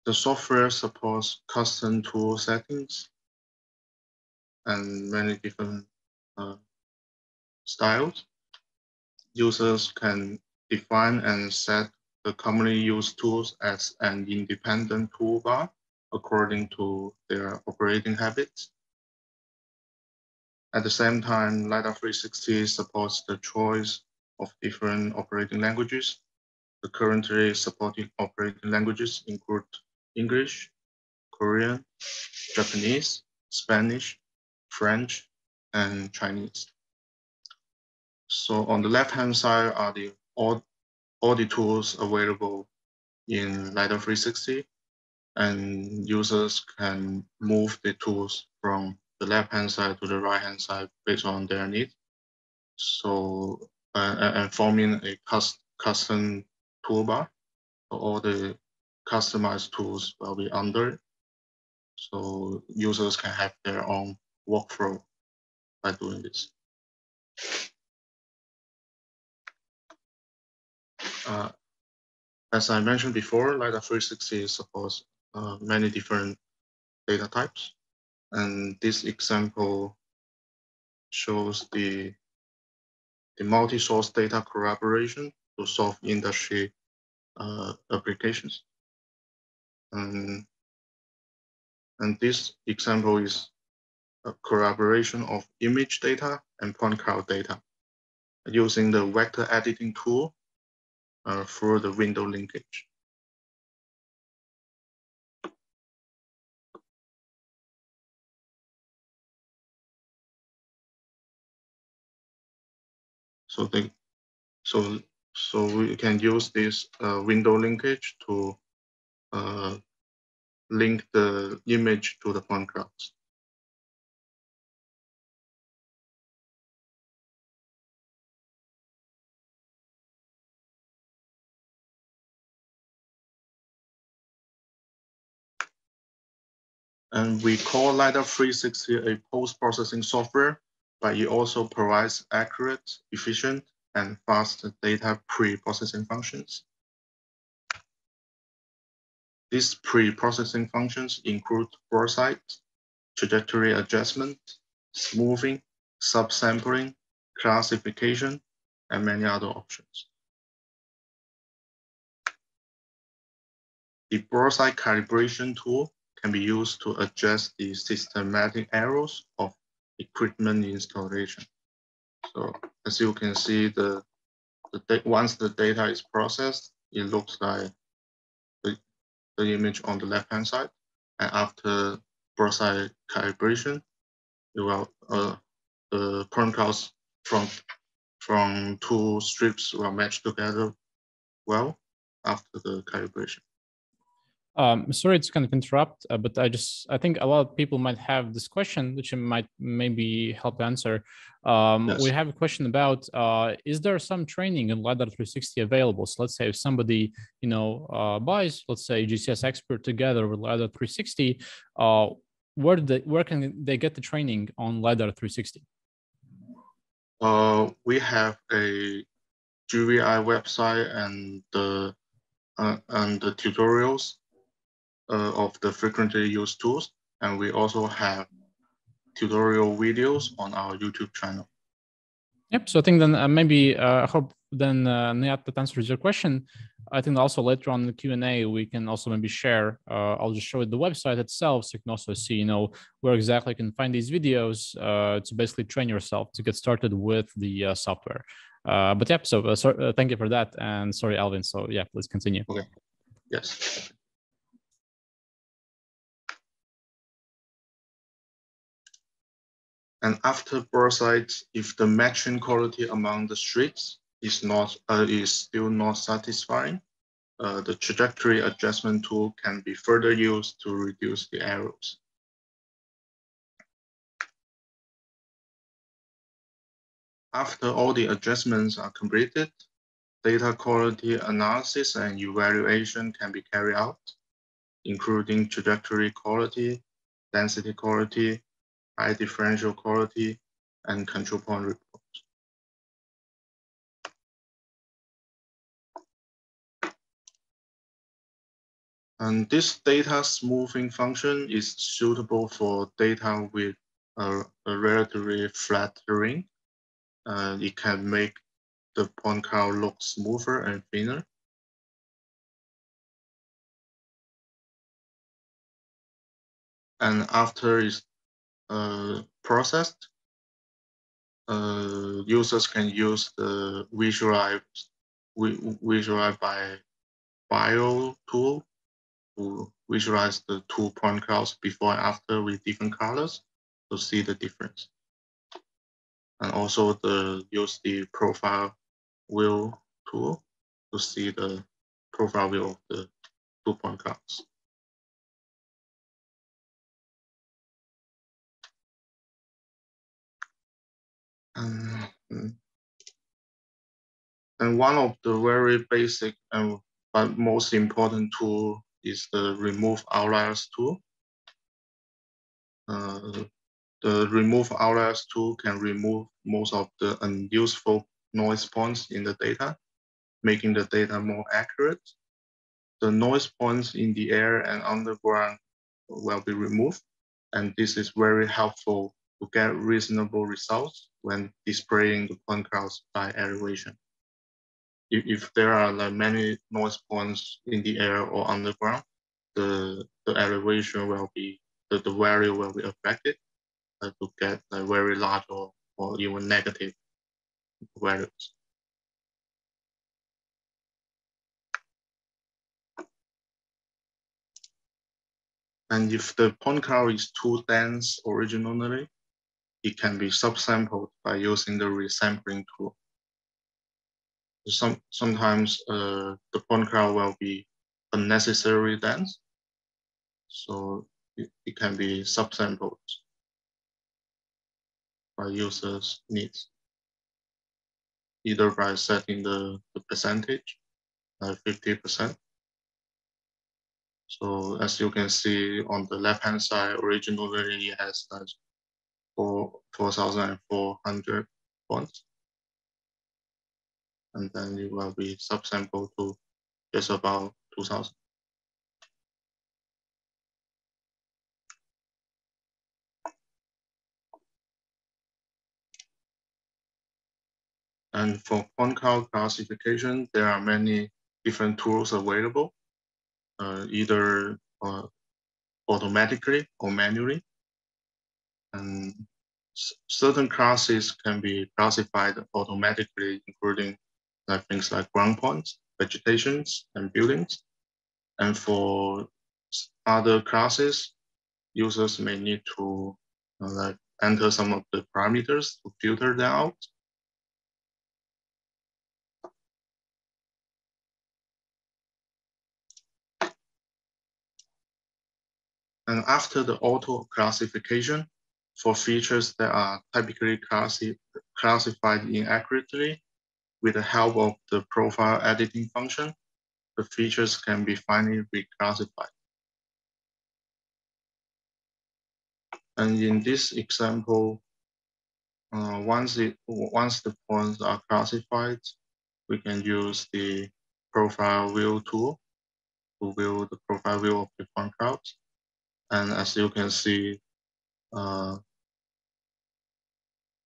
The software supports custom tool settings and many different styles. Users can define and set the commonly used tools as an independent toolbar according to their operating habits. At the same time, LiDAR 360 supports the choice of different operating languages. The currently supported operating languages include English, Korean, Japanese, Spanish, French, and Chinese. So on the left-hand side are all the tools available in LiDAR 360. And users can move the tools from the left-hand side to the right-hand side based on their need. So, and forming a custom toolbar. So all the customized tools will be under it. So users can have their own workflow by doing this. As I mentioned before, LiDAR 360 supports many different data types. And this example shows the multi-source data collaboration to solve industry applications. And this example is a collaboration of image data and point cloud data using the vector editing tool through the window linkage. So we can use this window linkage to link the image to the point clouds. And we call LiDAR 360 a post-processing software, but it also provides accurate, efficient, and fast data pre-processing functions. These pre-processing functions include boresight, trajectory adjustment, smoothing, subsampling, classification, and many other options. The boresight calibration tool can be used to adjust the systematic errors of equipment installation. So as you can see, once the data is processed, it looks like the image on the left-hand side. And after boresight calibration, you will, the current clouds from two strips will match together well after the calibration. Sorry to kind of interrupt, but I think a lot of people might have this question, which might maybe help answer. Yes. We have a question about, is there some training in LiDAR 360 available? So let's say if somebody, you know, buys, let's say GCS expert together with LiDAR 360, where can they get the training on LiDAR 360? We have a GVI website and the tutorials of the frequently used tools, and we also have tutorial videos on our YouTube channel. Yep. So I think then maybe I hope then Nihat, that answers your question. I think also later on in the Q&A we can also maybe share. I'll just show you the website itself, so you can also see, you know, where exactly you can find these videos to basically train yourself to get started with the software. But yep. So, thank you for that, and sorry, Alvin. So yeah, please continue. Okay. Yes. And after boresight, if the matching quality among the streets is still not satisfying, the trajectory adjustment tool can be further used to reduce the errors. After all the adjustments are completed, data quality analysis and evaluation can be carried out, including trajectory quality, density quality, high differential quality, and control point reports. And this data smoothing function is suitable for data with a relatively flat terrain. It can make the point cloud look smoother and thinner. And after it's processed, users can use the visualize by bio tool to visualize the two point clouds before and after with different colors to see the difference. And also use the profile view tool to see the profile view of the two point clouds. And one of the very basic but most important tool is the remove outliers tool. The remove outliers tool can remove most of the unuseful noise points in the data, making the data more accurate. The noise points in the air and underground will be removed, and this is very helpful to get reasonable results when displaying the point clouds by elevation. If there are like many noise points in the air or underground, the elevation will be, the value will be affected to get a very large or even negative values. And if the point cloud is too dense originally, it can be subsampled by using the resampling tool. Sometimes the point cloud will be unnecessarily dense, so it can be subsampled by users' needs, either by setting the percentage, 50%. So as you can see on the left-hand side, originally it has 4,400 points. And then it will be subsampled to just about 2,000. And for point cloud classification, there are many different tools available, either automatically or manually. And certain classes can be classified automatically, including like things like ground points, vegetations, and buildings. And for other classes, users may need to like enter some of the parameters to filter them out. And after the auto classification, for features that are typically classified inaccurately, with the help of the profile editing function, the features can be finally reclassified. And in this example, once the points are classified, we can use the profile view tool to view the profile view of the point clouds. And as you can see,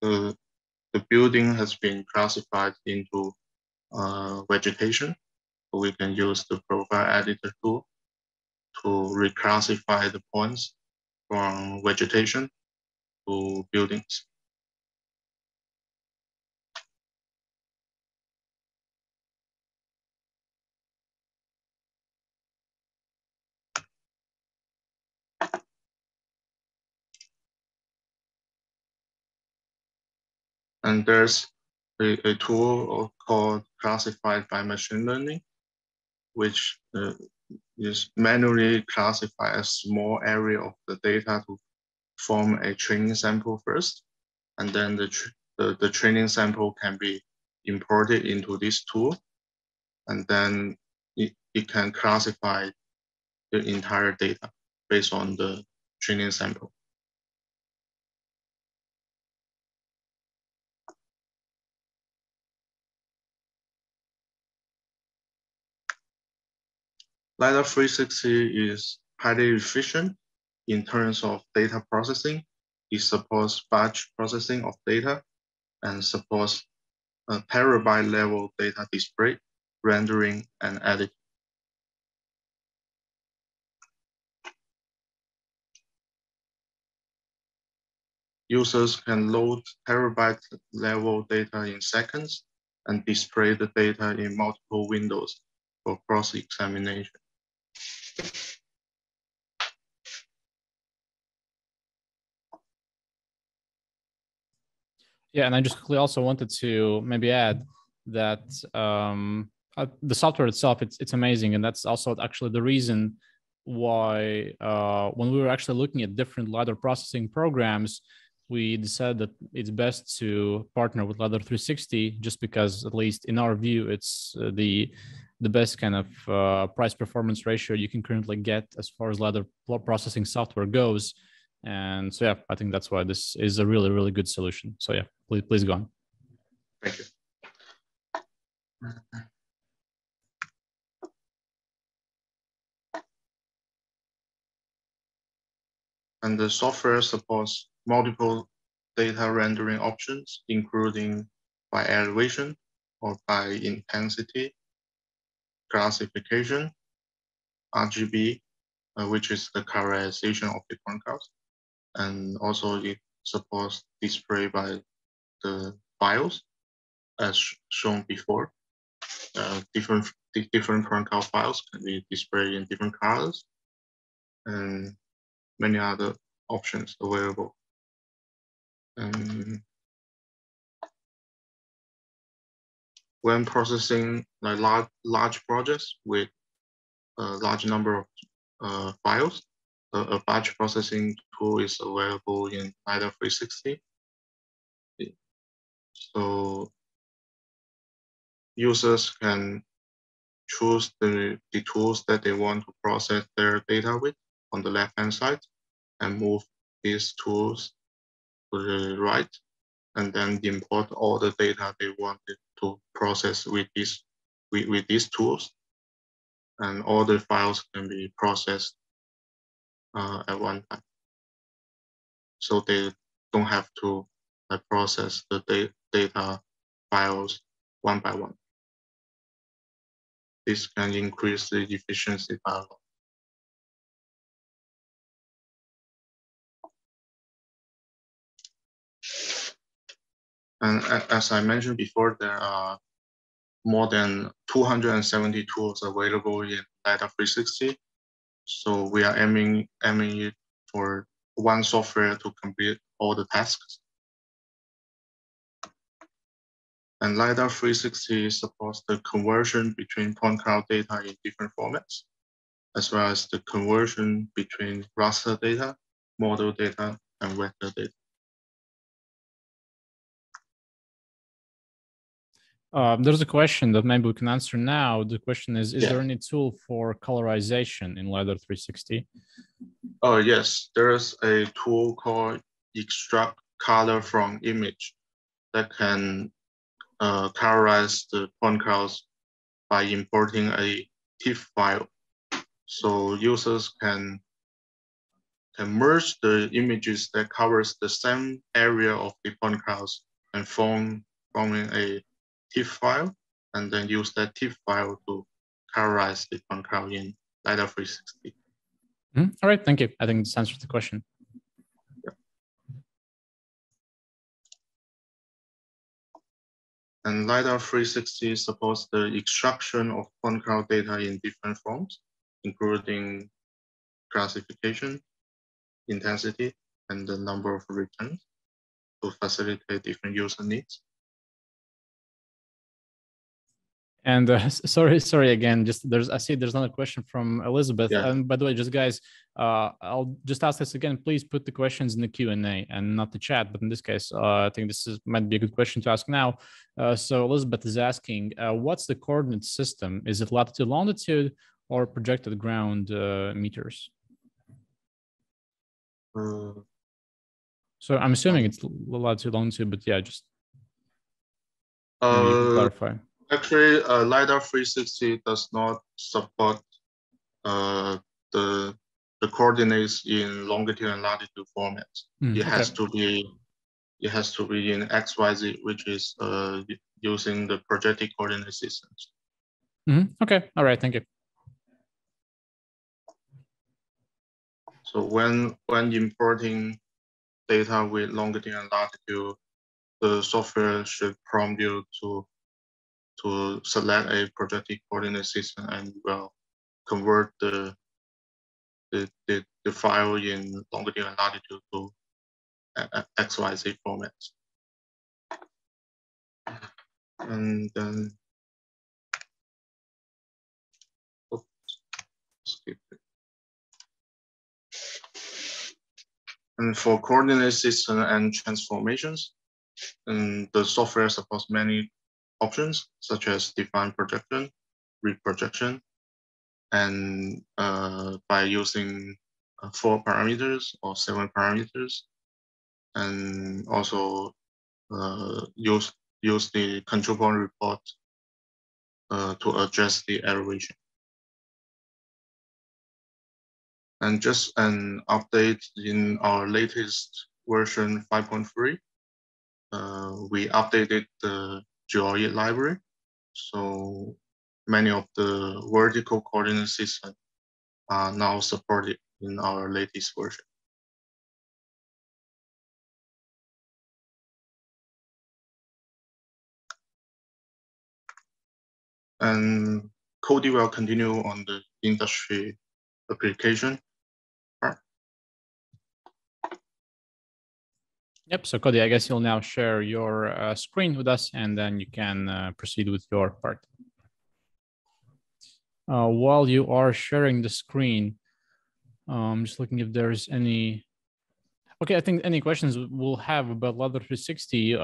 the building has been classified into vegetation. So we can use the profile editor tool to reclassify the points from vegetation to buildings. And there's a tool called Classified by Machine Learning, which is manually classify a small area of the data to form a training sample first. And then the training sample can be imported into this tool. And then it can classify the entire data based on the training sample. LiDAR 360 is highly efficient in terms of data processing. It supports batch processing of data and supports a terabyte level data display, rendering, and editing. Users can load terabyte level data in seconds and display the data in multiple windows for cross-examination. Yeah, and I just quickly also wanted to maybe add that the software itself, it's amazing. And that's also actually the reason why when we were actually looking at different LiDAR processing programs, we decided that it's best to partner with LiDAR 360 just because, at least in our view, it's the best kind of price-performance ratio you can currently get as far as LiDAR processing software goes. And so, yeah, I think that's why this is a really, really good solution. So, yeah, please go on. Thank you. And the software supports multiple data rendering options, including by elevation or by intensity, classification, RGB, which is the colorization of the point clouds, and also it supports display by the files, as shown before. Different point cloud files can be displayed in different colors, and many other options available. When processing like large projects with a large number of files, a batch processing tool is available in LiDAR 360. So users can choose the tools that they want to process their data with on the left-hand side and move these tools to the right, and then import all the data they wanted to process with these tools, and all the files can be processed at one time. So they don't have to process the data files one by one. This can increase the efficiency by a lot. And as I mentioned before, there are more than 270 tools available in LiDAR360. So we are aiming it for one software to complete all the tasks. And LiDAR360 supports the conversion between point cloud data in different formats, as well as the conversion between raster data, model data, and vector data. There's a question that maybe we can answer now. The question is there any tool for colorization in LiDAR 360? Oh, yes. There is a tool called Extract Color from Image that can colorize the point clouds by importing a TIFF file. So users can merge the images that covers the same area of the point clouds and forming a TIFF file, and then use that TIFF file to colorize the point cloud in LiDAR 360. Mm-hmm. All right, thank you. I think this answers the question. Yeah. And LiDAR 360 supports the extraction of point cloud data in different forms, including classification, intensity, and the number of returns to facilitate different user needs. And sorry again, just I see there's another question from Elizabeth. Yeah. And by the way, just guys, I'll just ask this again, please put the questions in the Q&A and not the chat. But in this case, I think this might be a good question to ask now. So Elizabeth is asking, what's the coordinate system? Is it latitude, longitude, or projected ground meters? So I'm assuming it's latitude, longitude, but yeah, just clarify. Actually, LiDAR 360 does not support the coordinates in longitude and latitude formats. It has to be in XYZ, which is using the projected coordinate systems. Okay. All right. Thank you. So when importing data with longitude and latitude, the software should prompt you to select a projected coordinate system and will convert the file in longitude and latitude to XYZ formats. And then, oops, skip it. And for coordinate system and transformations, and the software supports many options such as defined projection, reprojection, and by using 4 parameters or 7 parameters, and also use the control point report to adjust the elevation. And just an update in our latest version 5.3, we updated the GeoID library, so many of the vertical coordinate systems are now supported in our latest version. And Cody will continue on the industry application. Yep. So Cody, I guess you'll now share your screen with us, and then you can proceed with your part. While you are sharing the screen, I'm just looking if there's any. Okay, I think any questions we'll have about LiDAR 360.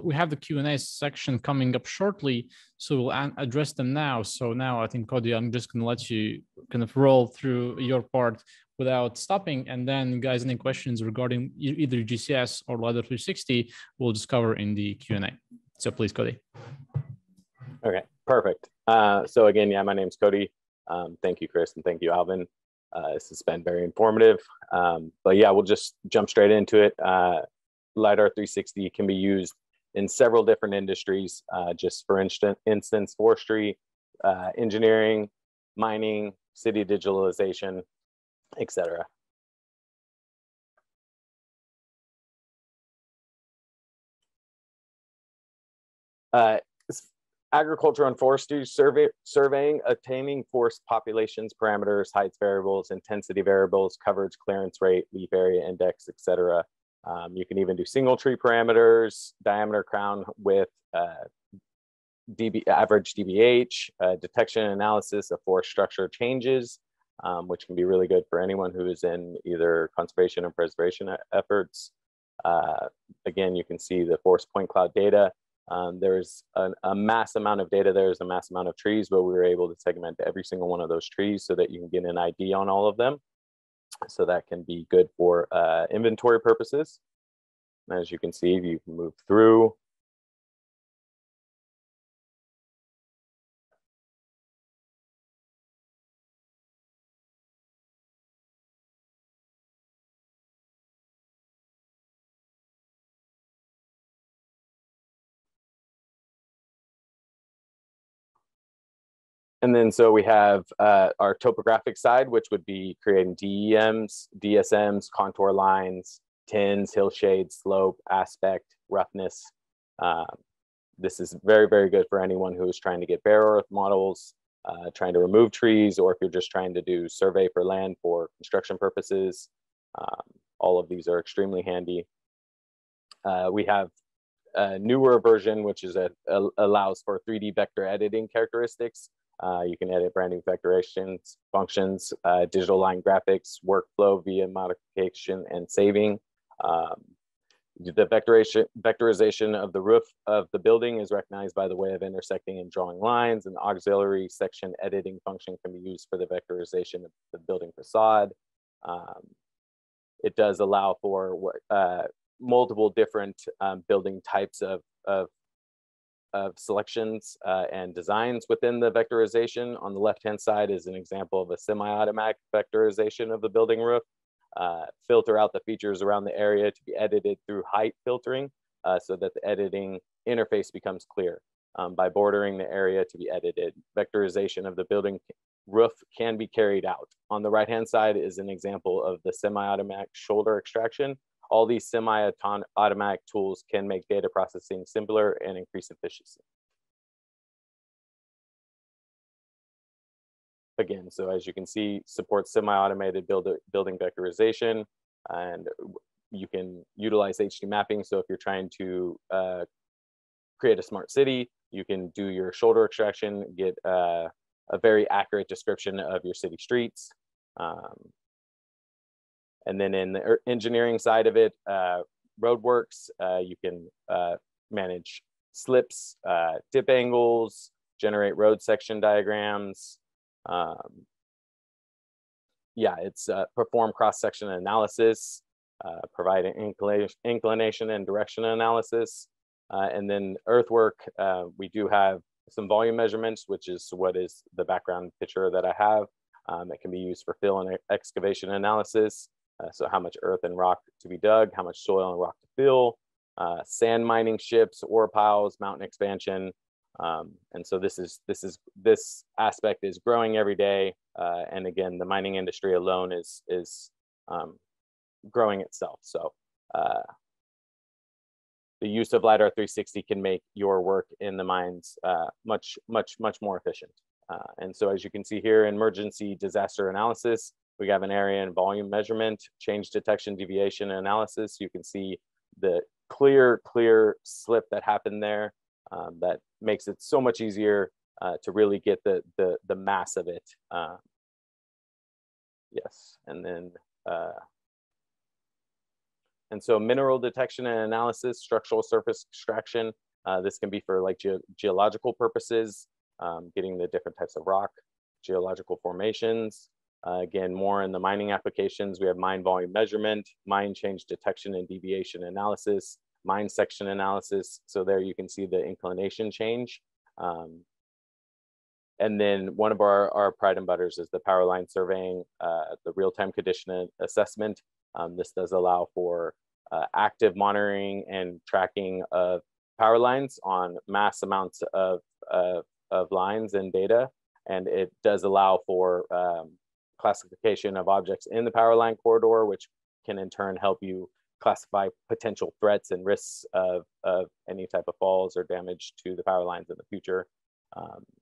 We have the Q&A section coming up shortly, so we'll address them now. So now I think, Cody, I'm just going to let you kind of roll through your part without stopping. And then, guys, any questions regarding either GCS or LiDAR 360, we'll just cover in the Q&A. So please, Cody. Okay, perfect. So again, yeah, my name's Cody. Thank you, Chris, and thank you, Alvin. This has been very informative, but yeah, we'll just jump straight into it. LiDAR 360 can be used in several different industries. Just for instance, forestry, engineering, mining, city digitalization, etc. Agriculture and forestry surveying, obtaining forest populations, parameters, heights variables, intensity variables, coverage, clearance rate, leaf area index, etc. You can even do single tree parameters, diameter crown width, average DBH, detection and analysis of forest structure changes, which can be really good for anyone who is in either conservation or preservation efforts. Again, you can see the forest point cloud data. There's a mass amount of data, there's a mass amount of trees, but we were able to segment every single one of those trees so that you can get an ID on all of them. So that can be good for inventory purposes. As you can see, you can move through. And then so we have our topographic side, which would be creating DEMs, DSMs, contour lines, tins, hillshade, slope, aspect, roughness. This is very, very good for anyone who is trying to get bare earth models, trying to remove trees, or if you're just trying to do survey for land for construction purposes. All of these are extremely handy. We have a newer version, which is allows for 3D vector editing characteristics. You can edit brand new vectorations, functions, digital line graphics, workflow via modification and saving. The vectorization of the roof of the building is recognized by the way of intersecting and drawing lines, and the auxiliary section editing function can be used for the vectorization of the building facade. It does allow for multiple different building types of selections and designs within the vectorization. On the left-hand side is an example of a semi-automatic vectorization of the building roof. Filter out the features around the area to be edited through height filtering so that the editing interface becomes clear by bordering the area to be edited. Vectorization of the building roof can be carried out. On the right-hand side is an example of the semi-automatic shoulder extraction. All these semi-automatic tools can make data processing simpler and increase efficiency. Again, so as you can see, supports semi-automated building vectorization, and you can utilize HD mapping. So if you're trying to create a smart city, you can do your shoulder extraction, get a very accurate description of your city streets. And then in the engineering side of it, roadworks, you can manage slips, dip angles, generate road section diagrams. It's perform cross-section analysis, provide an inclination and direction analysis. And then earthwork, we do have some volume measurements, which is what is the background picture that I have. It can be used for fill and excavation analysis. So how much earth and rock to be dug, how much soil and rock to fill, sand mining ships, ore piles, mountain expansion. And so this aspect is growing every day. And again, the mining industry alone is growing itself. So the use of LiDAR 360 can make your work in the mines much, much, much more efficient. And so as you can see here, emergency disaster analysis, we have an area and volume measurement, change detection, deviation, and analysis. You can see the clear slip that happened there that makes it so much easier to really get the mass of it. And so mineral detection and analysis, structural surface extraction. This can be for like geological purposes, getting the different types of rock, geological formations. Again, more in the mining applications, we have mine volume measurement, mine change detection and deviation analysis, mine section analysis. So there you can see the inclination change. And then one of our pride and butters is the power line surveying, the real-time condition assessment. This does allow for active monitoring and tracking of power lines on mass amounts of lines and data. And it does allow for classification of objects in the power line corridor, which can in turn help you classify potential threats and risks of any type of falls or damage to the power lines in the future.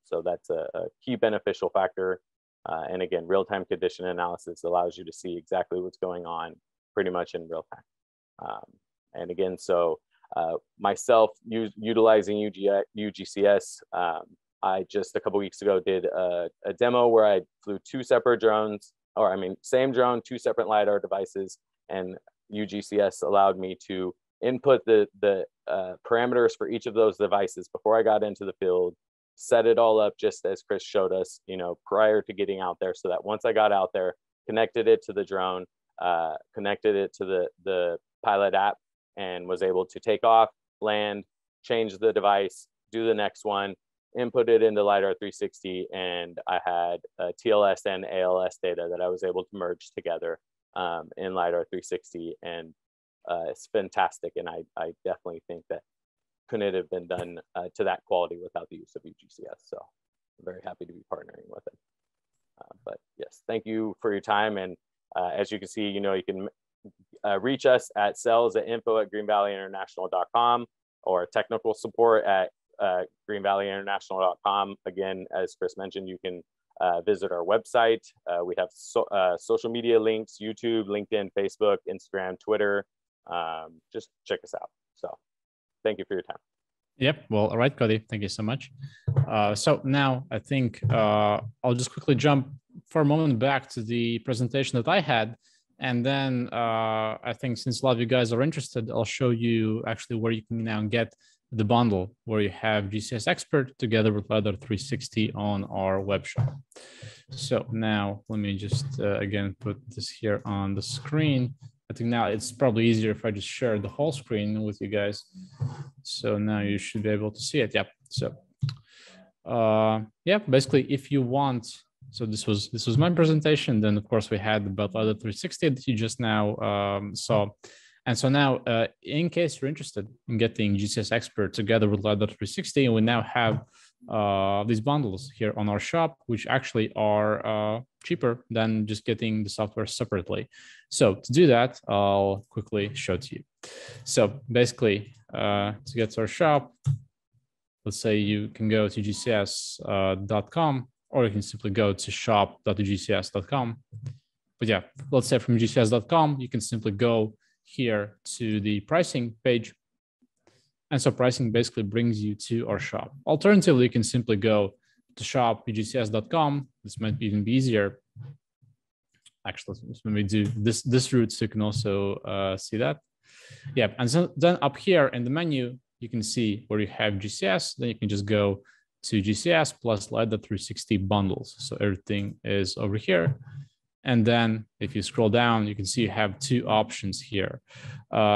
So that's a key beneficial factor. And again, real-time condition analysis allows you to see exactly what's going on pretty much in real time. And again, so myself utilizing UgCS, I just a couple weeks ago did a demo where I flew two separate drones, or I mean, same drone, two separate LiDAR devices, and UgCS allowed me to input the parameters for each of those devices before I got into the field, set it all up just as Chris showed us, you know, prior to getting out there, so that once I got out there, connected it to the drone, connected it to the pilot app, and was able to take off, land, change the device, do the next one, input it into LiDAR360, and I had TLS and ALS data that I was able to merge together in LiDAR360, and it's fantastic. And I definitely think that couldn't have been done to that quality without the use of UgCS. So I'm very happy to be partnering with it. But yes, thank you for your time. And as you can see, you know, you can reach us at sales@info@greenvalleyinternational.com or technical support at greenvalleyinternational.com. Again, as Chris mentioned, you can visit our website. We have social media links, YouTube, LinkedIn, Facebook, Instagram, Twitter. Just check us out. So thank you for your time. Yep. Well, all right, Cody, thank you so much. So now I think I'll just quickly jump for a moment back to the presentation that I had. And then I think since a lot of you guys are interested, I'll show you actually where you can now get the bundle where you have GCS Expert together with LiDAR360 on our web shop. So now let me just, again, put this here on the screen. I think now it's probably easier if I just share the whole screen with you guys. So now you should be able to see it. Yep. So yeah, basically if you want, so this was my presentation. Then of course we had about LiDAR360 that you just now saw. And so now, in case you're interested in getting GCS Expert together with LiDAR360, we now have these bundles here on our shop, which actually are cheaper than just getting the software separately. So to do that, I'll quickly show it to you. So basically, to get to our shop, let's say you can go to gcs.com, or you can simply go to shop.gcs.com. But yeah, let's say from gcs.com, you can simply go here to the pricing page. And so pricing basically brings you to our shop. Alternatively, you can simply go to shop.ugcs.com. This might even be easier. Actually, let me do this route so you can also see that. Yeah, and so then up here in the menu, you can see where you have GCS, then you can just go to GCS plus LiDAR360 bundles. So everything is over here. And then if you scroll down, you can see you have two options here.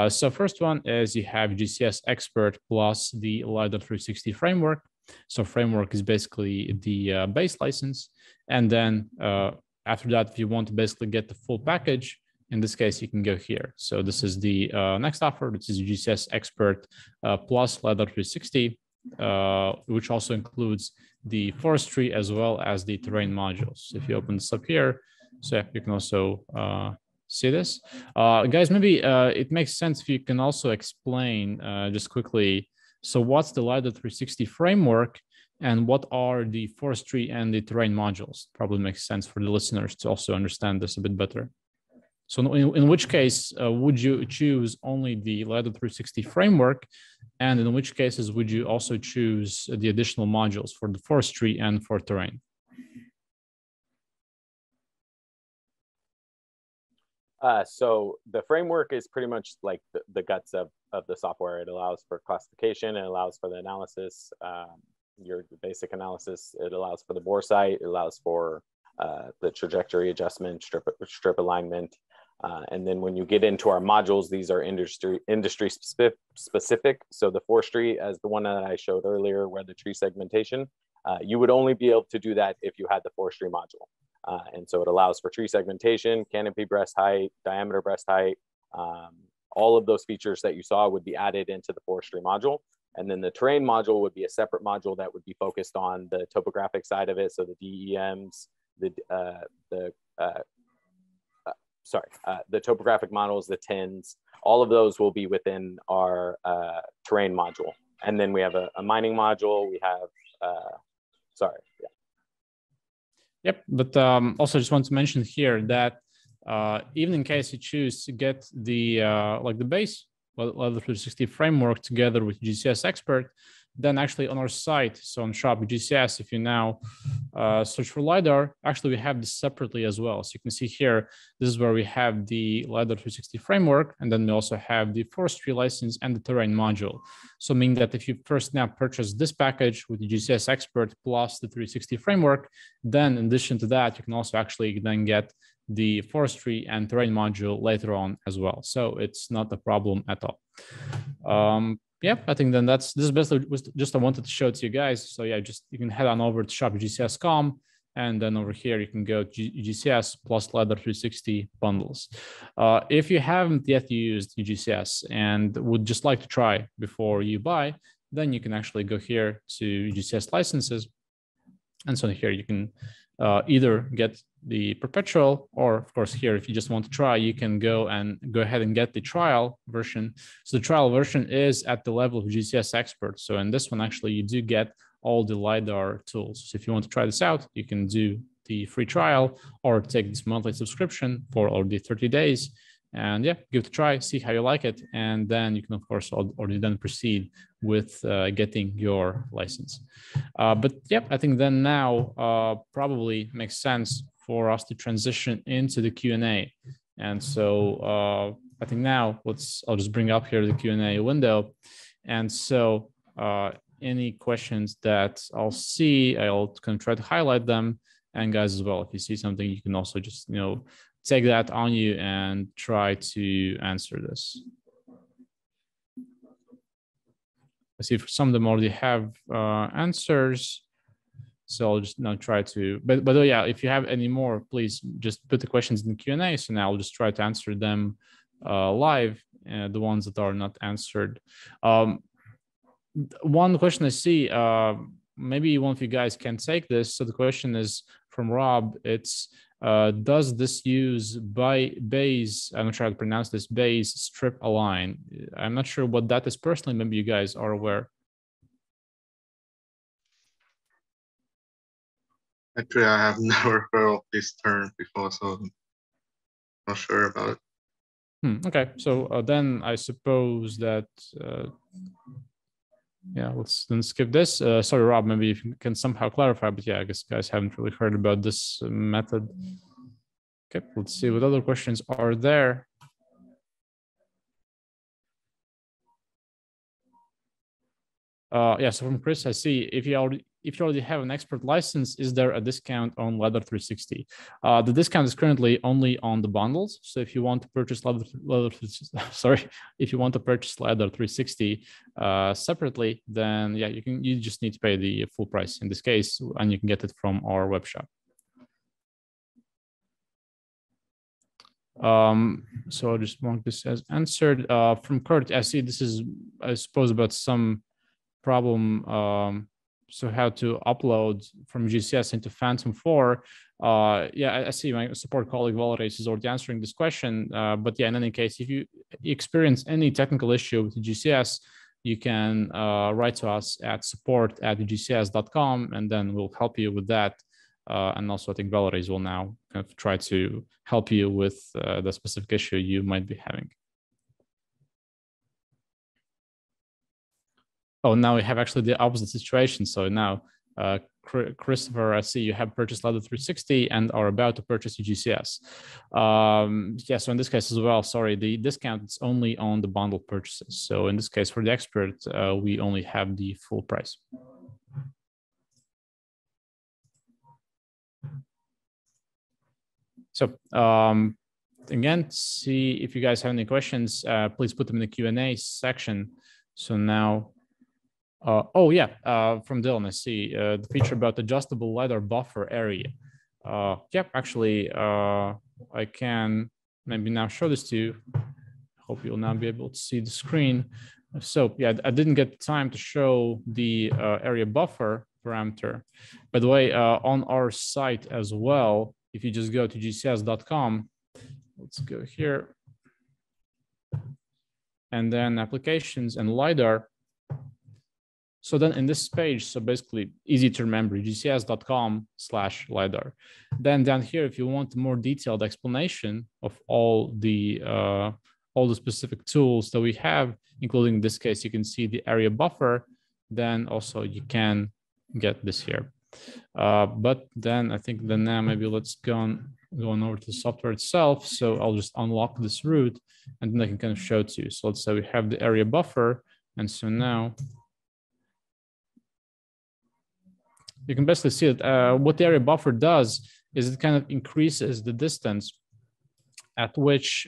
So first one is you have GCS Expert plus the LiDAR360 framework. So framework is basically the base license. And then after that, if you want to basically get the full package, in this case, you can go here. So this is the next offer, which is GCS Expert plus LiDAR360, which also includes the forestry as well as the terrain modules. If you open this up here, so you can also see this. Guys, maybe it makes sense if you can also explain just quickly, so what's the LiDAR360 framework and what are the forestry and the terrain modules? Probably makes sense for the listeners to also understand this a bit better. So in which case would you choose only the LiDAR360 framework, and in which cases would you also choose the additional modules for the forestry and for terrain? So the framework is pretty much like the guts of the software. It allows for classification, it allows for the analysis, your basic analysis, it allows for the bore site, it allows for the trajectory adjustment, strip alignment. And then when you get into our modules, these are industry specific. So the forestry, as the one that I showed earlier, where the tree segmentation, you would only be able to do that if you had the forestry module. And so it allows for tree segmentation, canopy breast height, diameter breast height. All of those features that you saw would be added into the forestry module. And then the terrain module would be a separate module that would be focused on the topographic side of it. So the DEMs, the topographic models, the TINs, all of those will be within our terrain module. And then we have a mining module. We have, Yep, but also just want to mention here that even in case you choose to get the like the base LiDAR360 framework together with GCS Expert, then actually on our site, so on shop GCS, if you now search for LiDAR, actually we have this separately as well. So you can see here, this is where we have the LiDAR360 framework, and then we also have the forestry license and the terrain module. So meaning that if you first now purchase this package with the GCS Expert plus the 360 framework, then in addition to that, you can also actually then get the forestry and terrain module later on as well. So it's not a problem at all. Yeah, I think then this is basically just I wanted to show it to you guys. So yeah, just you can head on over to shopgcs.com, and then over here you can go to UgCS plus LiDAR360 bundles. If you haven't yet used UgCS and would just like to try before you buy, then you can actually go here to UgCS licenses. And so here you can either get the perpetual, or of course here, if you just want to try, you can go ahead and get the trial version. So the trial version is at the level of GCS Expert. So in this one, actually, you do get all the LiDAR tools. So if you want to try this out, you can do the free trial or take this monthly subscription for already 30 days. And yeah, give it a try, see how you like it. And then you can, of course, already then proceed with getting your license. But yeah, I think then now probably makes sense for us to transition into the Q&A. And so I think now I'll just bring up here the Q&A window. And so any questions that I'll see, I'll kind of try to highlight them. And guys as well, if you see something, you can also just, you know, take that on you and try to answer this. I see for some of them already have answers. So I'll just now try to, but yeah, if you have any more, please just put the questions in the Q&A. So now I'll just try to answer them live, the ones that are not answered. One question I see, maybe one of you guys can take this. So the question is from Rob. It's, does this use Bayes, I'm not sure how to pronounce this, Bayes strip align? I'm not sure what that is personally. Maybe you guys are aware. Actually, I have never heard of this term before, so I'm not sure about it. Okay, so then I suppose that, yeah, let's then skip this. Sorry, Rob, maybe if you can somehow clarify, but yeah, I guess guys haven't really heard about this method. Okay, let's see what other questions are there. Yeah, so from Chris, I see if you already have an expert license, is there a discount on LiDAR360? The discount is currently only on the bundles. So if you want to purchase LiDAR360 separately, then yeah, you just need to pay the full price in this case, and you can get it from our web shop. So I just mark this as answered. From Kurt, I see this is, I suppose, about some problem. So how to upload from GCS into Phantom 4. Yeah, I see my support colleague Valerijs is already answering this question. But yeah, in any case, if you experience any technical issue with GCS, you can write to us at support@gcs.com, and then we'll help you with that. And also, I think Valerijs will now kind of try to help you with the specific issue you might be having. Oh, now we have actually the opposite situation. So now, Christopher, I see you have purchased LiDAR360 and are about to purchase UgCS. Yeah, so in this case as well, sorry, the discount is only on the bundle purchases. So in this case, for the expert, we only have the full price. So again, see if you guys have any questions, please put them in the Q&A section. So now, oh yeah, from Dylan, I see the feature about adjustable LiDAR buffer area. Yep, actually, I can maybe now show this to you. Hope you'll now be able to see the screen. So yeah, I didn't get time to show the area buffer parameter. By the way, on our site as well, if you just go to gcs.com, let's go here, and then applications and LiDAR. So then in this page, so basically easy to remember, gcs.com/LiDAR. Then down here, if you want more detailed explanation of all the specific tools that we have, including in this case, you can see the area buffer, then also you can get this here. But then I think then now maybe let's go on over to the software itself. So I'll just unlock this route and then I can kind of show it to you. So let's say we have the area buffer. And so now you can basically see that what the area buffer does is it kind of increases the distance at which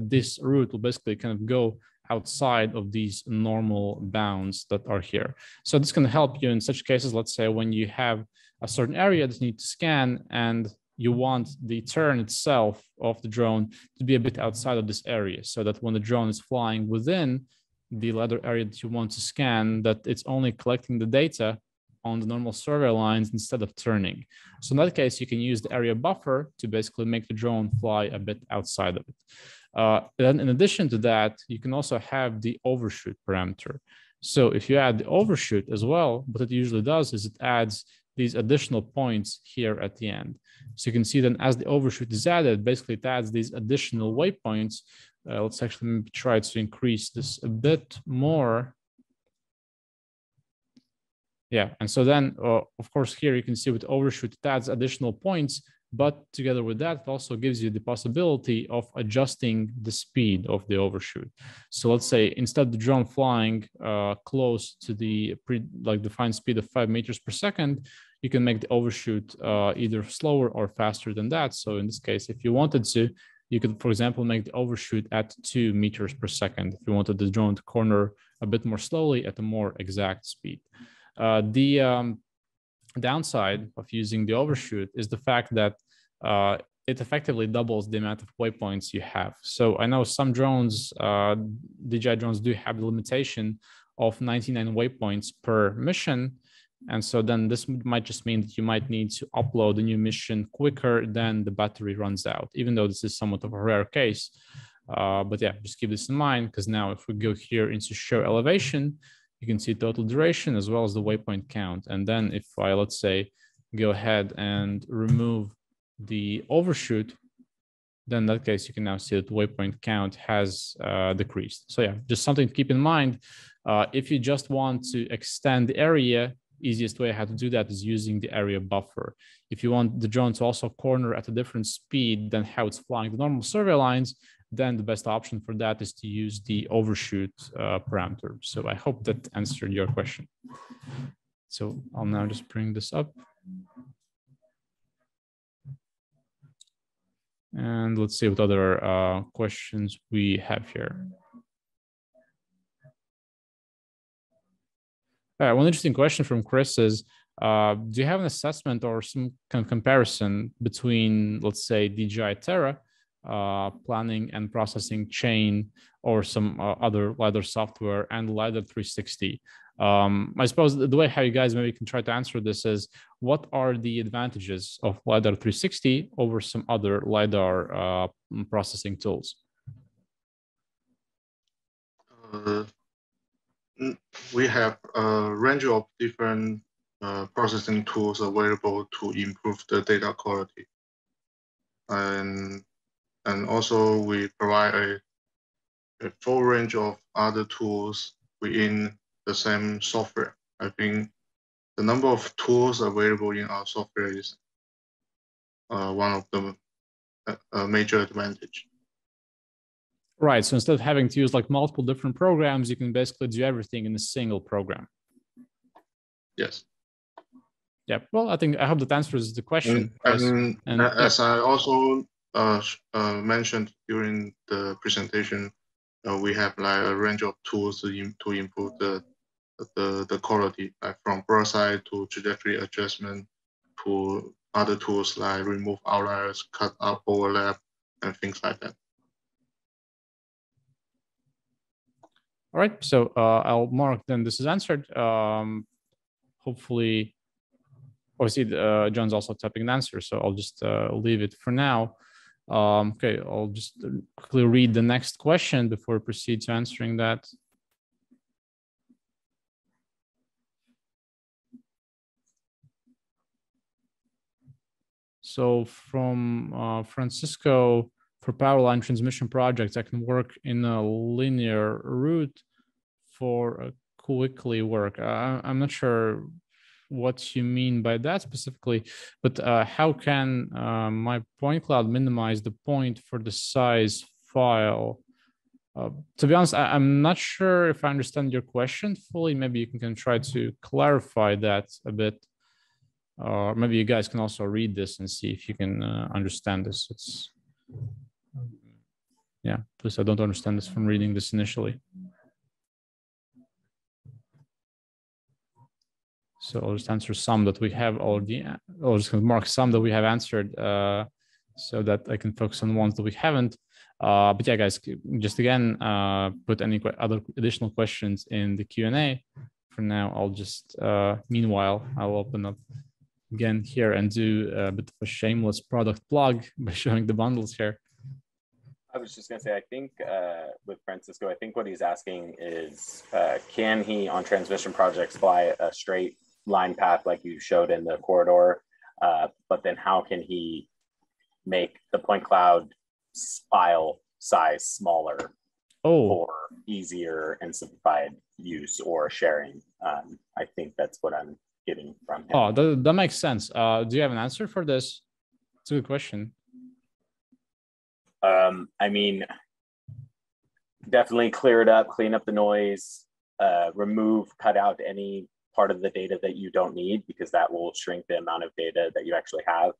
this route will basically kind of go outside of these normal bounds that are here. So this can help you in such cases, let's say when you have a certain area that you need to scan and you want the turn itself of the drone to be a bit outside of this area so that when the drone is flying within the LiDAR area that you want to scan, that it's only collecting the data on the normal survey lines instead of turning. So in that case, you can use the area buffer to basically make the drone fly a bit outside of it. Then in addition to that, you can also have the overshoot parameter. So if you add the overshoot as well, what it usually does is it adds these additional points here at the end. So you can see then as the overshoot is added, basically it adds these additional waypoints. Let's actually maybe try to increase this a bit more. Yeah, and so then, of course, here you can see with overshoot, it adds additional points, but together with that, it also gives you the possibility of adjusting the speed of the overshoot. So let's say instead of the drone flying close to the defined speed of 5 meters per second, you can make the overshoot either slower or faster than that. So in this case, if you wanted to, you could, for example, make the overshoot at 2 meters per second if you wanted the drone to corner a bit more slowly at a more exact speed. The downside of using the overshoot is the fact that it effectively doubles the amount of waypoints you have. So I know some drones, DJI drones, do have the limitation of 99 waypoints per mission. And so then this might just mean that you might need to upload a new mission quicker than the battery runs out, even though this is somewhat of a rare case. But yeah, just keep this in mind, because now if we go here into show elevation, you can see total duration as well as the waypoint count. And then if I, let's say, go ahead and remove the overshoot, then in that case, you can now see that the waypoint count has decreased. So yeah, just something to keep in mind. If you just want to extend the area, easiest way how to do that is using the area buffer. If you want the drone to also corner at a different speed than how it's flying the normal survey lines, then the best option for that is to use the overshoot parameter. So I hope that answered your question. So I'll now just bring this up. And let's see what other questions we have here. All right, one interesting question from Chris is, do you have an assessment or some kind of comparison between, let's say, DJI Terra planning and processing chain or some other LiDAR software and LiDAR360. I suppose the way how you guys maybe can try to answer this is, what are the advantages of LiDAR 360 over some other LiDAR processing tools? We have a range of different processing tools available to improve the data quality. And also we provide a full range of other tools within the same software. I think the number of tools available in our software is one of the major advantage. Right, so instead of having to use like multiple different programs, you can basically do everything in a single program. Yes. Yeah, well, I hope that answers the question. And as I also mentioned during the presentation, we have like a range of tools to improve the quality, like from blur side to trajectory adjustment to other tools like remove outliers, cut out overlap, and things like that. All right, so I'll mark then this is answered. Hopefully, obviously John's also typing an answer, so I'll just leave it for now. Okay, I'll just quickly read the next question before I proceed to answering that. So from Francisco, for powerline transmission projects, I can work in a linear route for a quickly work. I'm not sure what you mean by that specifically, but how can my point cloud minimize the point for the size file? To be honest, I'm not sure if I understand your question fully. Maybe you can try to clarify that a bit. Or maybe you guys can also read this and see if you can understand this. It's, yeah, please, I don't understand this from reading this initially. So I'll just answer some that we have already. I'll just mark some that we have answered so that I can focus on ones that we haven't. But yeah, guys, just again, put any other additional questions in the Q&A. For now, I'll just, meanwhile, I'll open up again here and do a bit of a shameless product plug by showing the bundles here. I was just gonna say, I think with Francisco, I think what he's asking is, can he on transmission projects fly a straight line path like you showed in the corridor, but then how can he make the point cloud file size smaller? Oh. For easier and simplified use or sharing. I think that's what I'm getting from him. Oh, that makes sense. Do you have an answer for this? It's a good question. I mean, definitely clear it up, clean up the noise, remove, cut out any part of the data that you don't need, because that will shrink the amount of data that you actually have.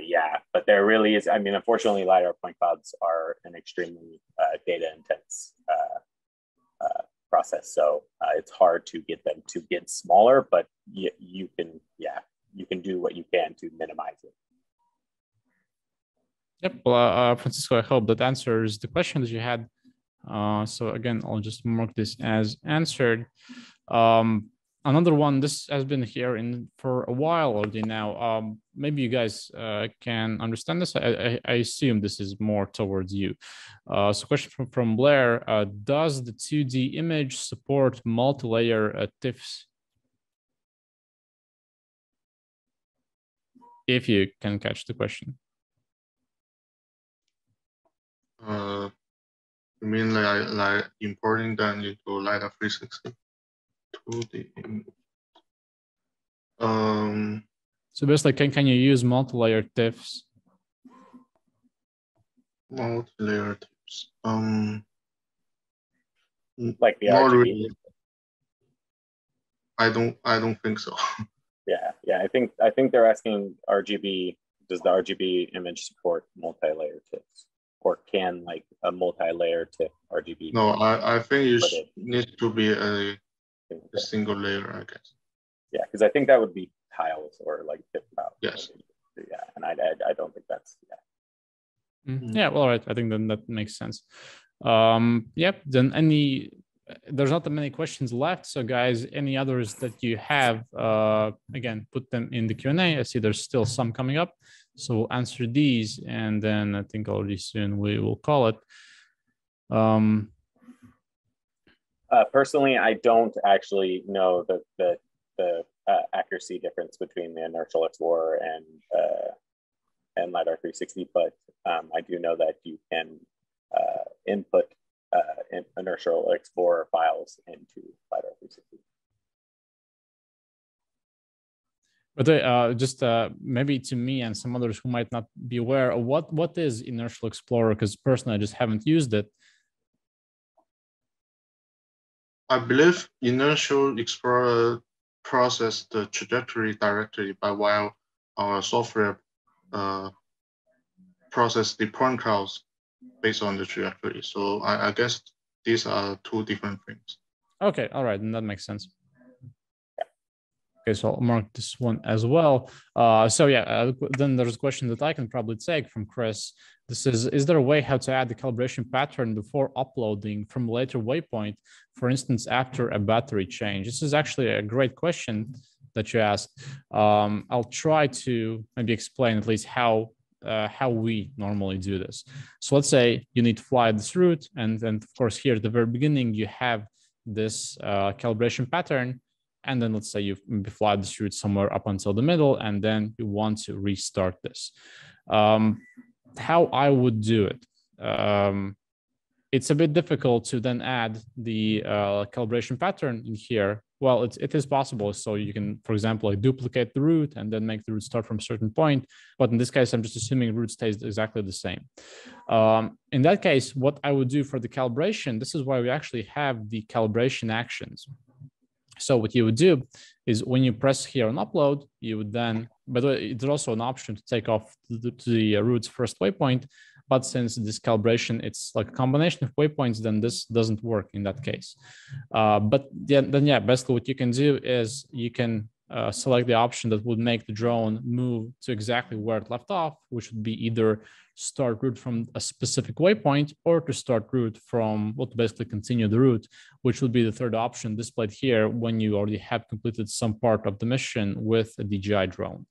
Yeah, but there really is, I mean, unfortunately, LiDAR point clouds are an extremely data intense process. So it's hard to get them to get smaller, but you can, yeah, you can do what you can to minimize it. Yep, well, Francisco, I hope that answers the question that you had. So again, I'll just mark this as answered. Another one, this has been here in for a while already now. Maybe you guys can understand this. I assume this is more towards you. So question from Blair, does the 2D image support multi-layer TIFFs? If you can catch the question. You mean like importing them into LiDAR360? 2D image. So basically, can you use multi-layer TIFFs? Multi-layer TIFFs. Like the RGB. Really. I don't think so. Yeah. I think they're asking RGB. Does the RGB image support multi-layer TIFFs? Or can like a multi-layer TIFF RGB? No, I think you need to be a single layer, I guess. Yeah, because I think that would be tiles or like tip tiles. Yes. Yeah, and I don't think that's, yeah. Mm-hmm. Yeah, well, all right. I think then that makes sense. Yep, then there's not that many questions left. So guys, any others that you have, again, put them in the Q&A. I see there's still some coming up. So we'll answer these, and then I think already soon we will call it. Personally, I don't actually know the accuracy difference between the Inertial Explorer and LiDAR 360, but I do know that you can input Inertial Explorer files into LiDAR 360. But just maybe to me and some others who might not be aware, what is Inertial Explorer? Because personally, I just haven't used it. I believe Inertial Explorer processes the trajectory directly, but while our software processes the point clouds based on the trajectory. So I guess these are two different things. Okay, all right, and that makes sense. Yeah. Okay, so I'll mark this one as well. So yeah, then there's a question that I can probably take from Chris. This is there a way how to add the calibration pattern before uploading from a later waypoint, for instance, after a battery change? This is actually a great question that you asked. I'll try to maybe explain at least how we normally do this. So let's say you need to fly this route. And then, of course, here at the very beginning, you have this calibration pattern. And then let's say you fly this route somewhere up until the middle, and then you want to restart this. How I would do it. It's a bit difficult to then add the calibration pattern in here. Well, it is possible. So you can, for example, like duplicate the route and then make the route start from a certain point. But in this case, I'm just assuming route stays exactly the same. In that case, what I would do for the calibration, this is why we actually have the calibration actions. So what you would do is when you press here on upload, you would then, by the way, it's also an option to take off to the route's first waypoint. But since this calibration, it's like a combination of waypoints, then this doesn't work in that case. But then yeah, basically what you can do is you can select the option that would make the drone move to exactly where it left off, which would be either start route from a specific waypoint or to start route from what basically continue the route, which would be the third option displayed here when you already have completed some part of the mission with a DJI drone.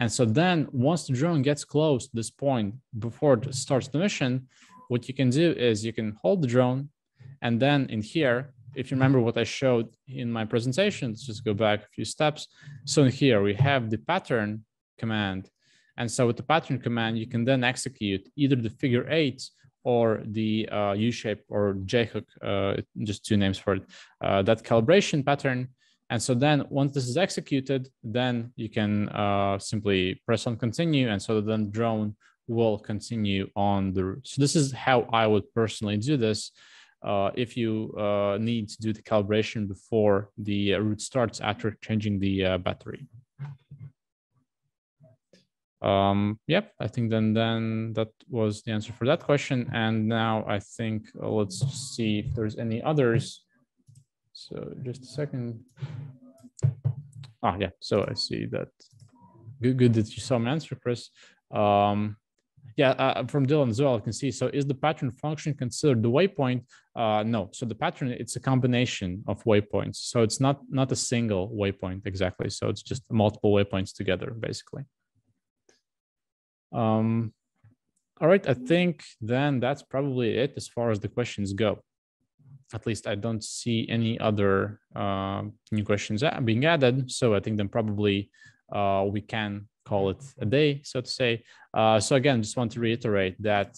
And so then once the drone gets close to this point before it starts the mission, what you can do is you can hold the drone. And then in here, if you remember what I showed in my presentation, let's just go back a few steps. So in here we have the pattern command. And so with the pattern command, you can then execute either the figure eight or the U-shape or J-hook, just two names for it, that calibration pattern. And so then once this is executed, then you can simply press on continue. And so then the drone will continue on the route. So this is how I would personally do this. If you need to do the calibration before the route starts after changing the battery. Yep, I think then that was the answer for that question. And now I think let's see if there's any others. So just a second. Ah, yeah, so I see that. Good that you saw my answer, Chris. Yeah, from Dylan as well, I can see. So is the pattern function considered the waypoint? No. So the pattern, it's a combination of waypoints. So it's not a single waypoint exactly. So it's just multiple waypoints together, basically. All right, I think then that's probably it as far as the questions go. At least I don't see any other new questions being added. So I think then probably we can call it a day, so to say. So again, just want to reiterate that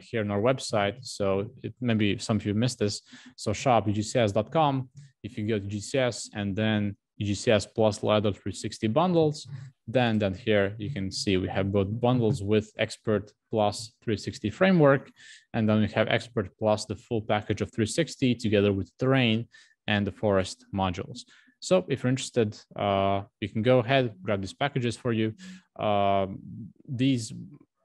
here on our website. So maybe some of you missed this. So shop.ugcs.com. If you go to GCS and then UgCS plus LiDAR360 bundles, then here you can see we have both bundles with Expert plus 360 framework, and then we have Expert plus the full package of 360 together with terrain and the forest modules. So if you're interested, you can go ahead, grab these packages for you. These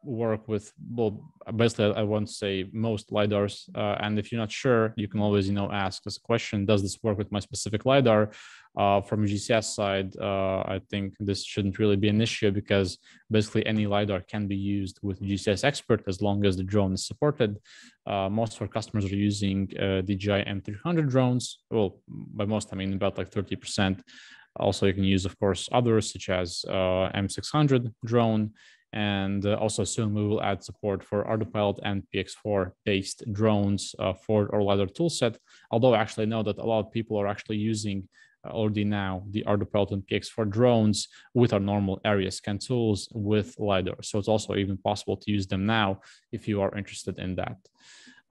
work with, well, basically I won't say most LiDARs. And if you're not sure, you can always, ask us a question, does this work with my specific LiDAR? From UgCS side, I think this shouldn't really be an issue because basically any LiDAR can be used with UgCS Expert as long as the drone is supported. Most of our customers are using DJI M300 drones. Well, by most, I mean about like 30%. Also, you can use, of course, others such as M600 drone. And also soon we will add support for ArduPilot and PX4 based drones for our LiDAR toolset. Although actually I know that a lot of people are actually using already now the ArduPilot and PX4 drones with our normal area scan tools with LiDAR. So it's also even possible to use them now if you are interested in that.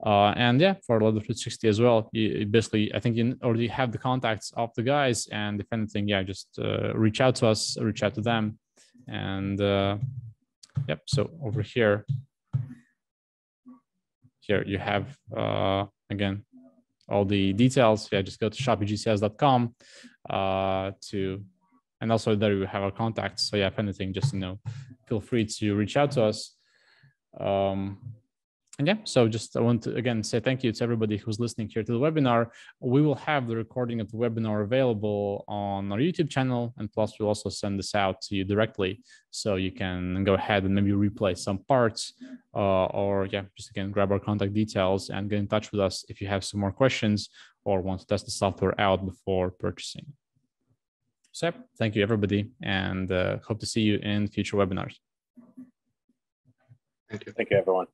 And yeah, for LiDAR360 as well, you basically, I think you already have the contacts of the guys. And if anything, yeah, just reach out to us, reach out to them. And yep, so over here you have, again, all the details. Yeah, just go to shop.ugcs.com and also there you have our contacts. So yeah, if anything, just, feel free to reach out to us. And yeah, so just I want to again say thank you to everybody who's listening here to the webinar. We will have the recording of the webinar available on our YouTube channel, and plus we'll also send this out to you directly, so you can go ahead and maybe replay some parts, or yeah, just again grab our contact details and get in touch with us if you have some more questions or want to test the software out before purchasing. So thank you everybody, and hope to see you in future webinars. Thank you. Thank you everyone.